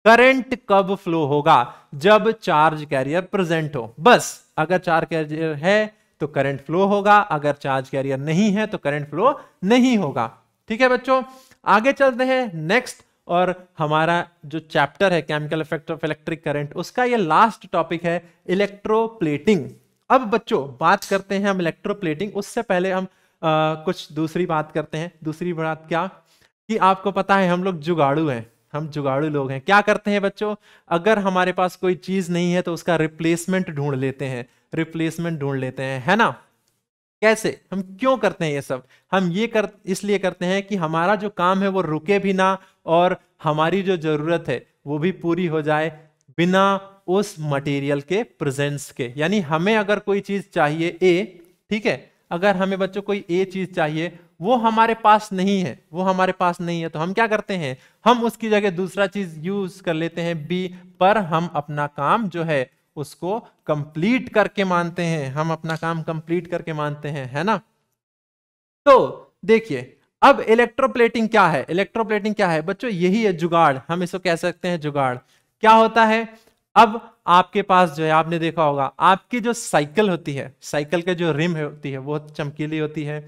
करंट कब फ्लो होगा, जब चार्ज कैरियर प्रेजेंट हो। बस अगर चार्ज कैरियर है तो करंट फ्लो होगा, अगर चार्ज कैरियर नहीं है तो करंट फ्लो नहीं होगा। ठीक है बच्चों, आगे चलते हैं नेक्स्ट, और हमारा जो चैप्टर है chemical effect of electric current उसका ये लास्ट टॉपिक है इलेक्ट्रोप्लेटिंग। अब बच्चों बात करते हैं हम इलेक्ट्रोप्लेटिंग, उससे पहले हम कुछ दूसरी बात करते हैं। दूसरी बात क्या कि आपको पता है हम लोग जुगाड़ू हैं, हम जुगाड़ू लोग हैं। क्या करते हैं बच्चों, अगर हमारे पास कोई चीज नहीं है तो उसका रिप्लेसमेंट ढूंढ लेते हैं, रिप्लेसमेंट ढूंढ लेते हैं, है ना। कैसे, हम क्यों करते हैं ये सब, हम ये इसलिए करते हैं कि हमारा जो काम है वो रुके भी ना और हमारी जो जरूरत है वो भी पूरी हो जाए बिना उस मटेरियल के प्रेजेंस के। यानी हमें अगर कोई चीज चाहिए ए, ठीक है, अगर हमें बच्चों कोई ए चीज चाहिए वो हमारे पास नहीं है, वो हमारे पास नहीं है, तो हम क्या करते हैं, हम उसकी जगह दूसरा चीज यूज कर लेते हैं बी, पर हम अपना काम जो है उसको कंप्लीट करके मानते हैं, हम अपना काम कंप्लीट करके मानते हैं, है ना। तो देखिए अब इलेक्ट्रोप्लेटिंग क्या है, इलेक्ट्रोप्लेटिंग क्या है बच्चों, यही है जुगाड़, हम इसको कह सकते हैं जुगाड़। क्या होता है, अब आपके पास जो है आपने देखा होगा आपकी जो साइकिल होती है, साइकिल के जो रिम होती है वो चमकीली होती है,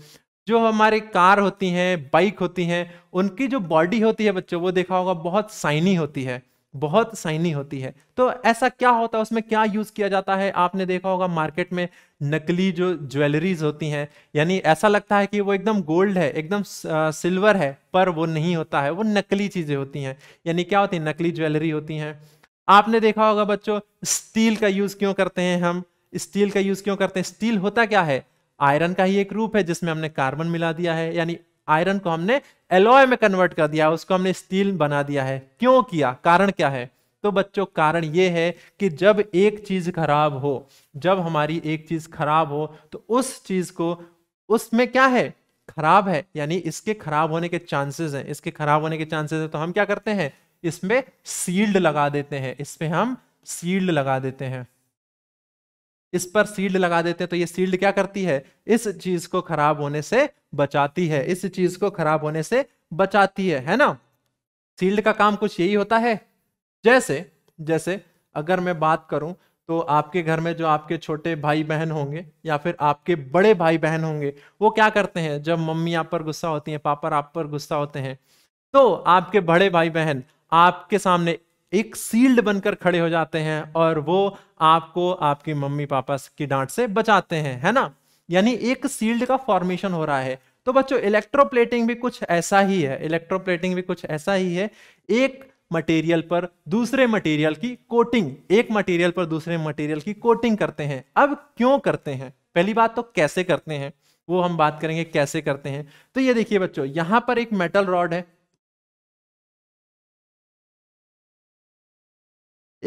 जो हमारे कार होती हैं, बाइक होती हैं, उनकी जो बॉडी होती है बच्चों वो देखा होगा बहुत शाइनी होती है, बहुत शाइनी होती है। तो ऐसा क्या होता है, उसमें क्या यूज किया जाता है, आपने देखा होगा मार्केट में नकली जो ज्वेलरीज होती हैं, यानी ऐसा लगता है कि वो एकदम गोल्ड है, एकदम सिल्वर है, पर वो नहीं होता है, वो नकली चीजें होती हैं। यानी क्या होती है, नकली ज्वेलरी होती हैं। आपने देखा होगा बच्चों स्टील का यूज क्यों करते हैं हम, स्टील का यूज क्यों करते हैं, स्टील होता क्या है, आयरन का ही एक रूप है जिसमें हमने कार्बन मिला दिया है, यानी आयरन को हमने एलॉय में कन्वर्ट कर दिया, उसको हमने स्टील बना दिया है। क्यों किया, कारण क्या है, तो बच्चों कारण यह है कि जब एक चीज खराब हो, जब हमारी एक चीज खराब हो तो उस चीज को, उसमें क्या है खराब है, यानी इसके खराब होने के चांसेस हैं, इसके खराब होने के चांसेस हैं, तो हम क्या करते हैं इसमें सील्ड लगा देते हैं, इसमें हम सील्ड लगा देते हैं, इस पर सील्ड लगा देते हैं। तो ये सील्ड क्या करती है, इस चीज को खराब होने से बचाती है, इस चीज को खराब होने से बचाती है ना। सील्ड का काम कुछ यही होता है। जैसे जैसे अगर मैं बात करूं तो आपके घर में जो आपके छोटे भाई बहन होंगे या फिर आपके बड़े भाई बहन होंगे वो क्या करते हैं, जब मम्मी आप पर गुस्सा होती है, पापा आप पर गुस्सा होते हैं, तो आपके बड़े भाई बहन आपके सामने एक सील्ड बनकर खड़े हो जाते हैं और वो आपको आपकी मम्मी पापा की डांट से बचाते हैं, है ना। यानी एक सील्ड का फॉर्मेशन हो रहा है। तो बच्चों इलेक्ट्रोप्लेटिंग भी कुछ ऐसा ही है, इलेक्ट्रोप्लेटिंग भी कुछ ऐसा ही है, एक मटेरियल पर दूसरे मटेरियल की कोटिंग, एक मटेरियल पर दूसरे मटेरियल की कोटिंग करते हैं। अब क्यों करते हैं, पहली बात तो कैसे करते हैं वो हम बात करेंगे, कैसे करते हैं। तो ये देखिए बच्चों, यहां पर एक मेटल रॉड है,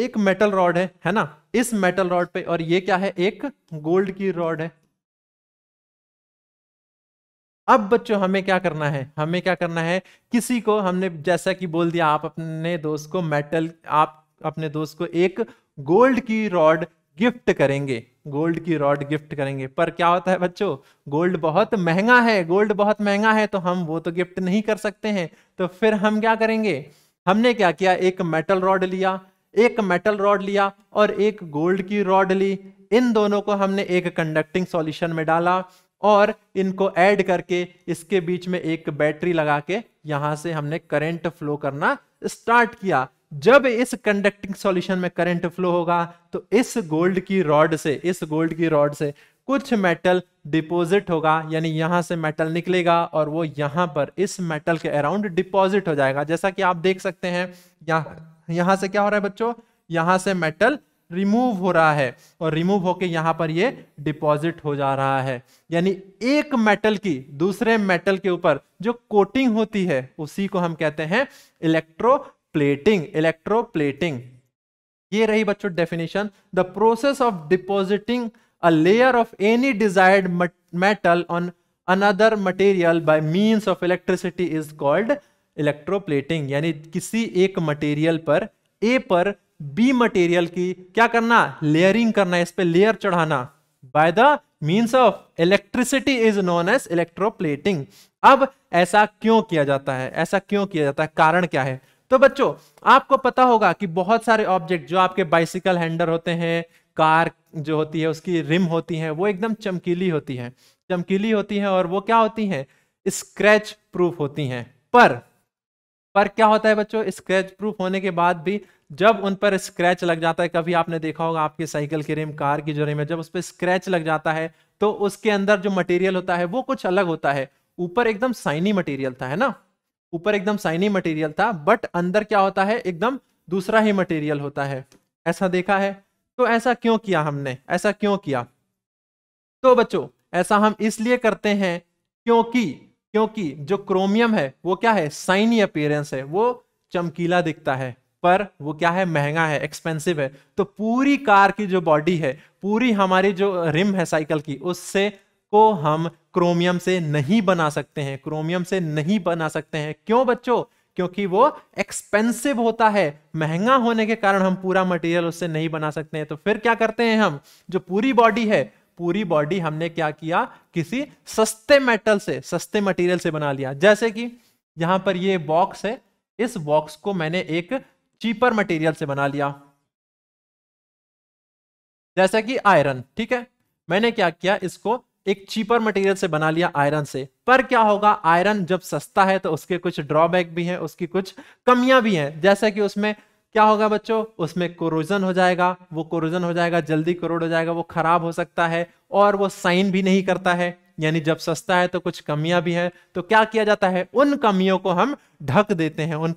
एक मेटल रॉड है ना, इस मेटल रॉड पे, और ये क्या है, एक गोल्ड की रॉड है। अब बच्चों हमें क्या करना है, हमें क्या करना है, किसी को हमने जैसा कि बोल दिया, आप अपने दोस्त को मेटल, आप अपने दोस्त को एक गोल्ड की रॉड गिफ्ट करेंगे, गोल्ड की रॉड गिफ्ट करेंगे। पर क्या होता है बच्चों, गोल्ड बहुत महंगा है, गोल्ड बहुत महंगा है, तो हम वो तो गिफ्ट नहीं कर सकते हैं। तो फिर हम क्या करेंगे, हमने क्या किया, एक मेटल रॉड लिया, एक मेटल रॉड लिया और एक गोल्ड की रॉड ली, इन दोनों को हमने एक कंडक्टिंग सॉल्यूशन में डाला और इनको ऐड करके इसके बीच में एक बैटरी लगा के यहां से हमने करंट फ्लो करना स्टार्ट किया। जब इस कंडक्टिंग सॉल्यूशन में करंट फ्लो होगा तो इस गोल्ड की रॉड से कुछ मेटल डिपॉजिट होगा, यानी यहाँ से मेटल निकलेगा और वो यहाँ पर इस मेटल के अराउंड डिपॉजिट हो जाएगा। जैसा कि आप देख सकते हैं यहाँ से क्या हो रहा है बच्चों, यहाँ से मेटल रिमूव हो रहा है और रिमूव होके यहाँ पर ये डिपॉजिट हो जा रहा है। यानी एक मेटल की दूसरे मेटल के ऊपर जो कोटिंग होती है उसी को हम कहते हैं इलेक्ट्रोप्लेटिंग। ये रही बच्चों definition. The process of depositing a layer of any desired metal on another material by means of electricity is called electroplating। यानी किसी एक मटेरियल पर A पर B मटेरियल की क्या करना, लेयरिंग करना, इस पर लेयर चढ़ाना by the means of electricity is known as electroplating। अब ऐसा क्यों किया जाता है, कारण क्या है? तो बच्चों आपको पता होगा कि बहुत सारे ऑब्जेक्ट जो आपके बाइसिकल हैंडल होते हैं, कार जो होती है उसकी रिम होती है, वो एकदम चमकीली होती है और वो क्या होती हैं, स्क्रैच प्रूफ होती हैं। पर क्या होता है बच्चों, स्क्रैच प्रूफ होने के बाद भी जब उन पर स्क्रैच लग जाता है, कभी आपने देखा होगा आपकी साइकिल की रिम, कार की जो रिम है, जब उस पर स्क्रैच लग जाता है तो उसके अंदर जो मटेरियल होता है वो कुछ अलग होता है। ऊपर एकदम शाइनी मटेरियल था, है ना, ऊपर एकदम शाइनी मटेरियल था, बट अंदर क्या होता है, एकदम दूसरा ही मटेरियल होता है। ऐसा देखा है? तो ऐसा क्यों किया हमने? तो बच्चों ऐसा हम इसलिए करते हैं क्योंकि जो क्रोमियम है वो क्या है, शाइनी अपीयरेंस है, वो चमकीला दिखता है, पर वो क्या है, महंगा है, एक्सपेंसिव है। तो पूरी कार की जो बॉडी है, पूरी हमारी जो रिम है साइकिल की, उससे को हम क्रोमियम से नहीं बना सकते हैं, क्यों बच्चों? क्योंकि वो एक्सपेंसिव होता है। महंगा होने के कारण हम पूरा मटेरियल उससे नहीं बना सकते हैं। तो फिर क्या करते हैं हम, जो पूरी बॉडी हमने क्या किया, किसी सस्ते मेटल से, सस्ते मटेरियल से बना लिया। जैसे कि यहाँ पर ये बॉक्स है, इस बॉक्स को मैंने एक चीपर मटेरियल से बना लिया, जैसे कि आयरन। ठीक है, मैंने क्या किया, इसको एक चीपर मटेरियल से बना लिया, आयरन से। पर क्या होगा, आयरन जब सस्ता है तो उसके कुछ ड्रॉबैक भी हैं, उसकी कुछ कमियां भी हैं। जैसे कि उसमें क्या होगा बच्चों, उसमें कोरोजन हो जाएगा, जल्दी कोरोड हो जाएगा, वो खराब हो सकता है और वो शाइन भी नहीं करता है। यानी जब सस्ता है तो कुछ कमियां भी हैं, तो क्या किया जाता है, उन कमियों को हम ढक देते हैं।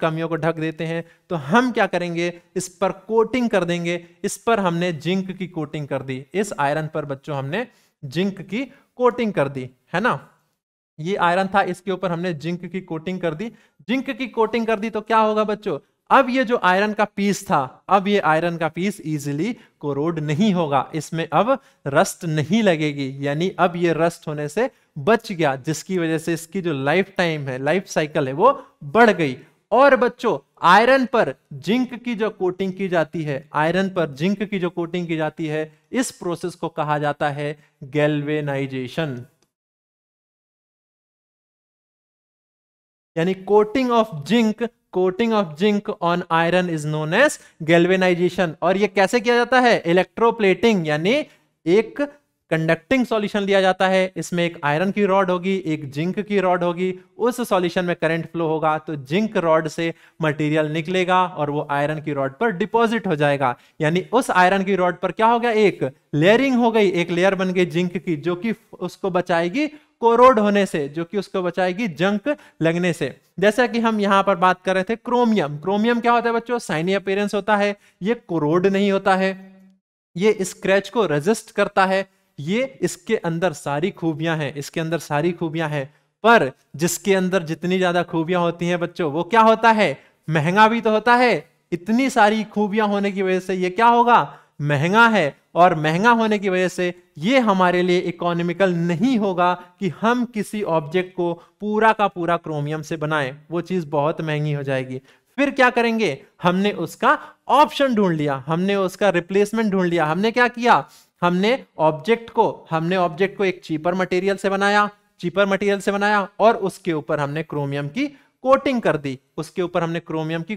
तो हम क्या करेंगे, इस पर कोटिंग कर देंगे। इस पर हमने जिंक की कोटिंग कर दी, इस आयरन पर बच्चों हमने जिंक की कोटिंग कर दी, है ना। ये आयरन था, इसके ऊपर हमने जिंक की कोटिंग कर दी। तो क्या होगा बच्चों, अब ये जो आयरन का पीस था, अब ये आयरन का पीस इजीली कोरोड नहीं होगा, इसमें अब रस्ट नहीं लगेगी। यानी अब ये रस्ट होने से बच गया, जिसकी वजह से इसकी जो लाइफ टाइम है, लाइफ साइकिल है, वो बढ़ गई। और बच्चों आयरन पर जिंक की जो कोटिंग की जाती है, इस प्रोसेस को कहा जाता है गैल्वेनाइजेशन। यानी coating of zinc on iron is known as galvanization. और ये कैसे किया जाता है, इलेक्ट्रोप्लेटिंग। यानी एक कंडक्टिंग सॉल्यूशन लिया जाता है, इसमें एक आयरन की रॉड होगी, एक जिंक की रॉड होगी, उस सॉल्यूशन में करंट फ्लो होगा तो जिंक रॉड से मटेरियल निकलेगा और वो आयरन की रॉड पर डिपॉजिट हो जाएगा। यानी उस आयरन की रॉड पर क्या हो गया, एक लेयरिंग हो गई, एक लेयर बन गई जिंक की, जो कि उसको बचाएगी कोरोड होने से, जो कि उसको बचाएगी जंक लगने से। जैसा कि हम यहाँ पर बात कर रहे थे, क्रोमियम क्या होता है बच्चों, शाइनी अपीयरेंस होता है, ये कोरोड नहीं होता है, ये स्क्रैच को रेजिस्ट करता है, ये इसके अंदर सारी खूबियां हैं। पर जिसके अंदर जितनी ज्यादा खूबियां होती हैं बच्चों, वो क्या होता है, महंगा भी तो होता है। इतनी सारी खूबियां होने की वजह से ये क्या होगा, महंगा है, और महंगा होने की वजह से ये हमारे लिए इकोनॉमिकल नहीं होगा कि हम किसी ऑब्जेक्ट को पूरा का पूरा क्रोमियम से बनाएं, वो चीज़ बहुत महंगी हो जाएगी। फिर क्या करेंगे, हमने उसका ऑप्शन ढूंढ लिया, हमने उसका रिप्लेसमेंट ढूंढ लिया। हमने क्या किया, हमने ऑब्जेक्ट को एक चीपर मटेरियल से बनाया और उसके ऊपर हमने क्रोमियम की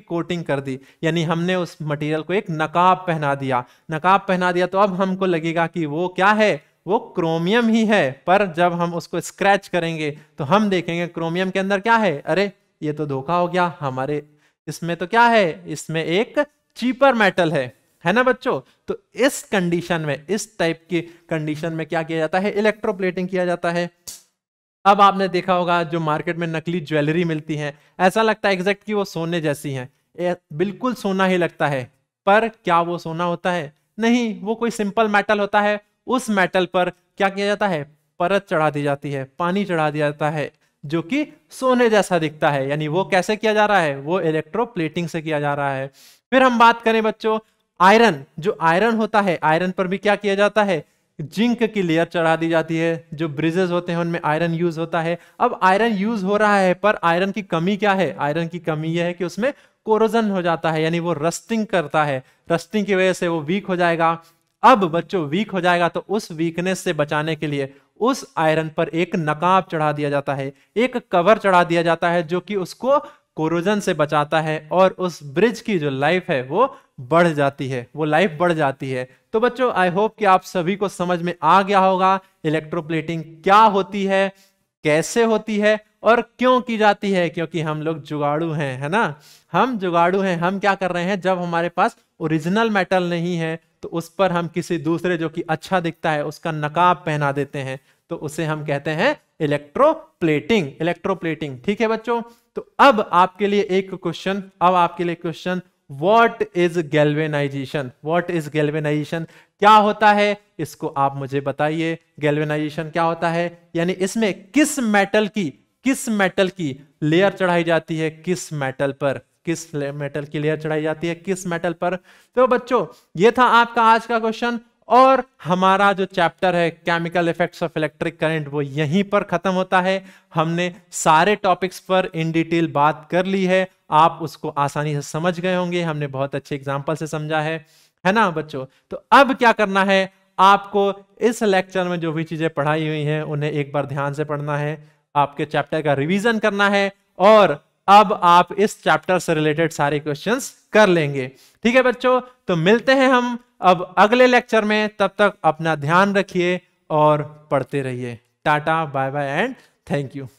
कोटिंग कर दी, यानी हमने उस मटेरियल को एक नकाब पहना दिया। तो अब हमको लगेगा कि वो क्या है, वो क्रोमियम ही है, पर जब हम उसको स्क्रैच करेंगे तो हम देखेंगे क्रोमियम के अंदर क्या है। अरे ये तो धोखा हो गया, हमारे इसमें तो क्या है, इसमें एक चीपर मेटल है ना बच्चों। तो इस कंडीशन में, इस टाइप की कंडीशन में क्या किया जाता है, इलेक्ट्रोप्लेटिंग किया जाता है। अब आपने देखा होगा जो मार्केट में नकली ज्वेलरी मिलती है, ऐसा लगता है एग्जैक्ट कि वो सोने जैसी है, बिल्कुल सोना ही लगता है, पर क्या वो सोना होता है? नहीं, वो कोई सिंपल मेटल होता है। उस मेटल पर क्या किया जाता है, परत चढ़ा दी जाती है, पानी चढ़ा दिया जाता है, जो कि सोने जैसा दिखता है। यानी वो कैसे किया जा रहा है, वो इलेक्ट्रोप्लेटिंग से किया जा रहा है। फिर हम बात करें बच्चों आयरन, जो आयरन होता है, आयरन पर भी क्या किया जाता है, जिंक की लेयर चढ़ा दी जाती है। जो ब्रिजेस होते हैं उनमें आयरन यूज होता है। अब आयरन यूज हो रहा है, पर आयरन की कमी क्या है, आयरन की कमी यह है कि उसमें कोरोजन हो जाता है, यानी वो रस्टिंग करता है, रस्टिंग की वजह से वो वीक हो जाएगा। अब बच्चों वीक हो जाएगा, तो उस वीकनेस से बचाने के लिए उस आयरन पर एक नकाब चढ़ा दिया जाता है, एक कवर चढ़ा दिया जाता है, जो कि उसको कोरोजन से बचाता है, और उस ब्रिज की जो लाइफ है वो बढ़ जाती है, वो लाइफ बढ़ जाती है। तो बच्चों आई होप कि आप सभी को समझ में आ गया होगा इलेक्ट्रोप्लेटिंग क्या होती है, कैसे होती है और क्यों की जाती है, क्योंकि हम लोग जुगाड़ू हैं, है ना, हम जुगाड़ू हैं। हम क्या कर रहे हैं, जब हमारे पास ओरिजिनल मेटल नहीं है तो उस पर हम किसी दूसरे जो कि अच्छा दिखता है उसका नकाब पहना देते हैं, तो उसे हम कहते हैं इलेक्ट्रोप्लेटिंग, इलेक्ट्रोप्लेटिंग। ठीक है बच्चों, तो अब आपके लिए एक क्वेश्चन, अब आपके लिए question, what is galvanization, what is galvanization, क्या होता है, इसको आप मुझे बताइए। गैल्वेनाइजेशन क्या होता है, यानी इसमें किस मेटल की लेयर चढ़ाई जाती है, किस मेटल पर, किस मेटल की लेयर चढ़ाई जाती है, किस मेटल पर। तो बच्चों ये था आपका आज का क्वेश्चन, और हमारा जो चैप्टर है chemical effects of electric current वो यहीं पर खत्म होता है। हमने सारे टॉपिक्स पर इन डिटेल बात कर ली है, आप उसको आसानी से समझ गए होंगे, हमने बहुत अच्छे एग्जाम्पल से समझा है ना बच्चों। तो अब क्या करना है, आपको इस लेक्चर में जो भी चीजें पढ़ाई हुई हैं उन्हें एक बार ध्यान से पढ़ना है, आपके चैप्टर का रिवीजन करना है, और अब आप इस चैप्टर से रिलेटेड सारे क्वेश्चंस कर लेंगे। ठीक है बच्चों, तो मिलते हैं हम अब अगले लेक्चर में, तब तक अपना ध्यान रखिए और पढ़ते रहिए। Tata, bye bye and thank you.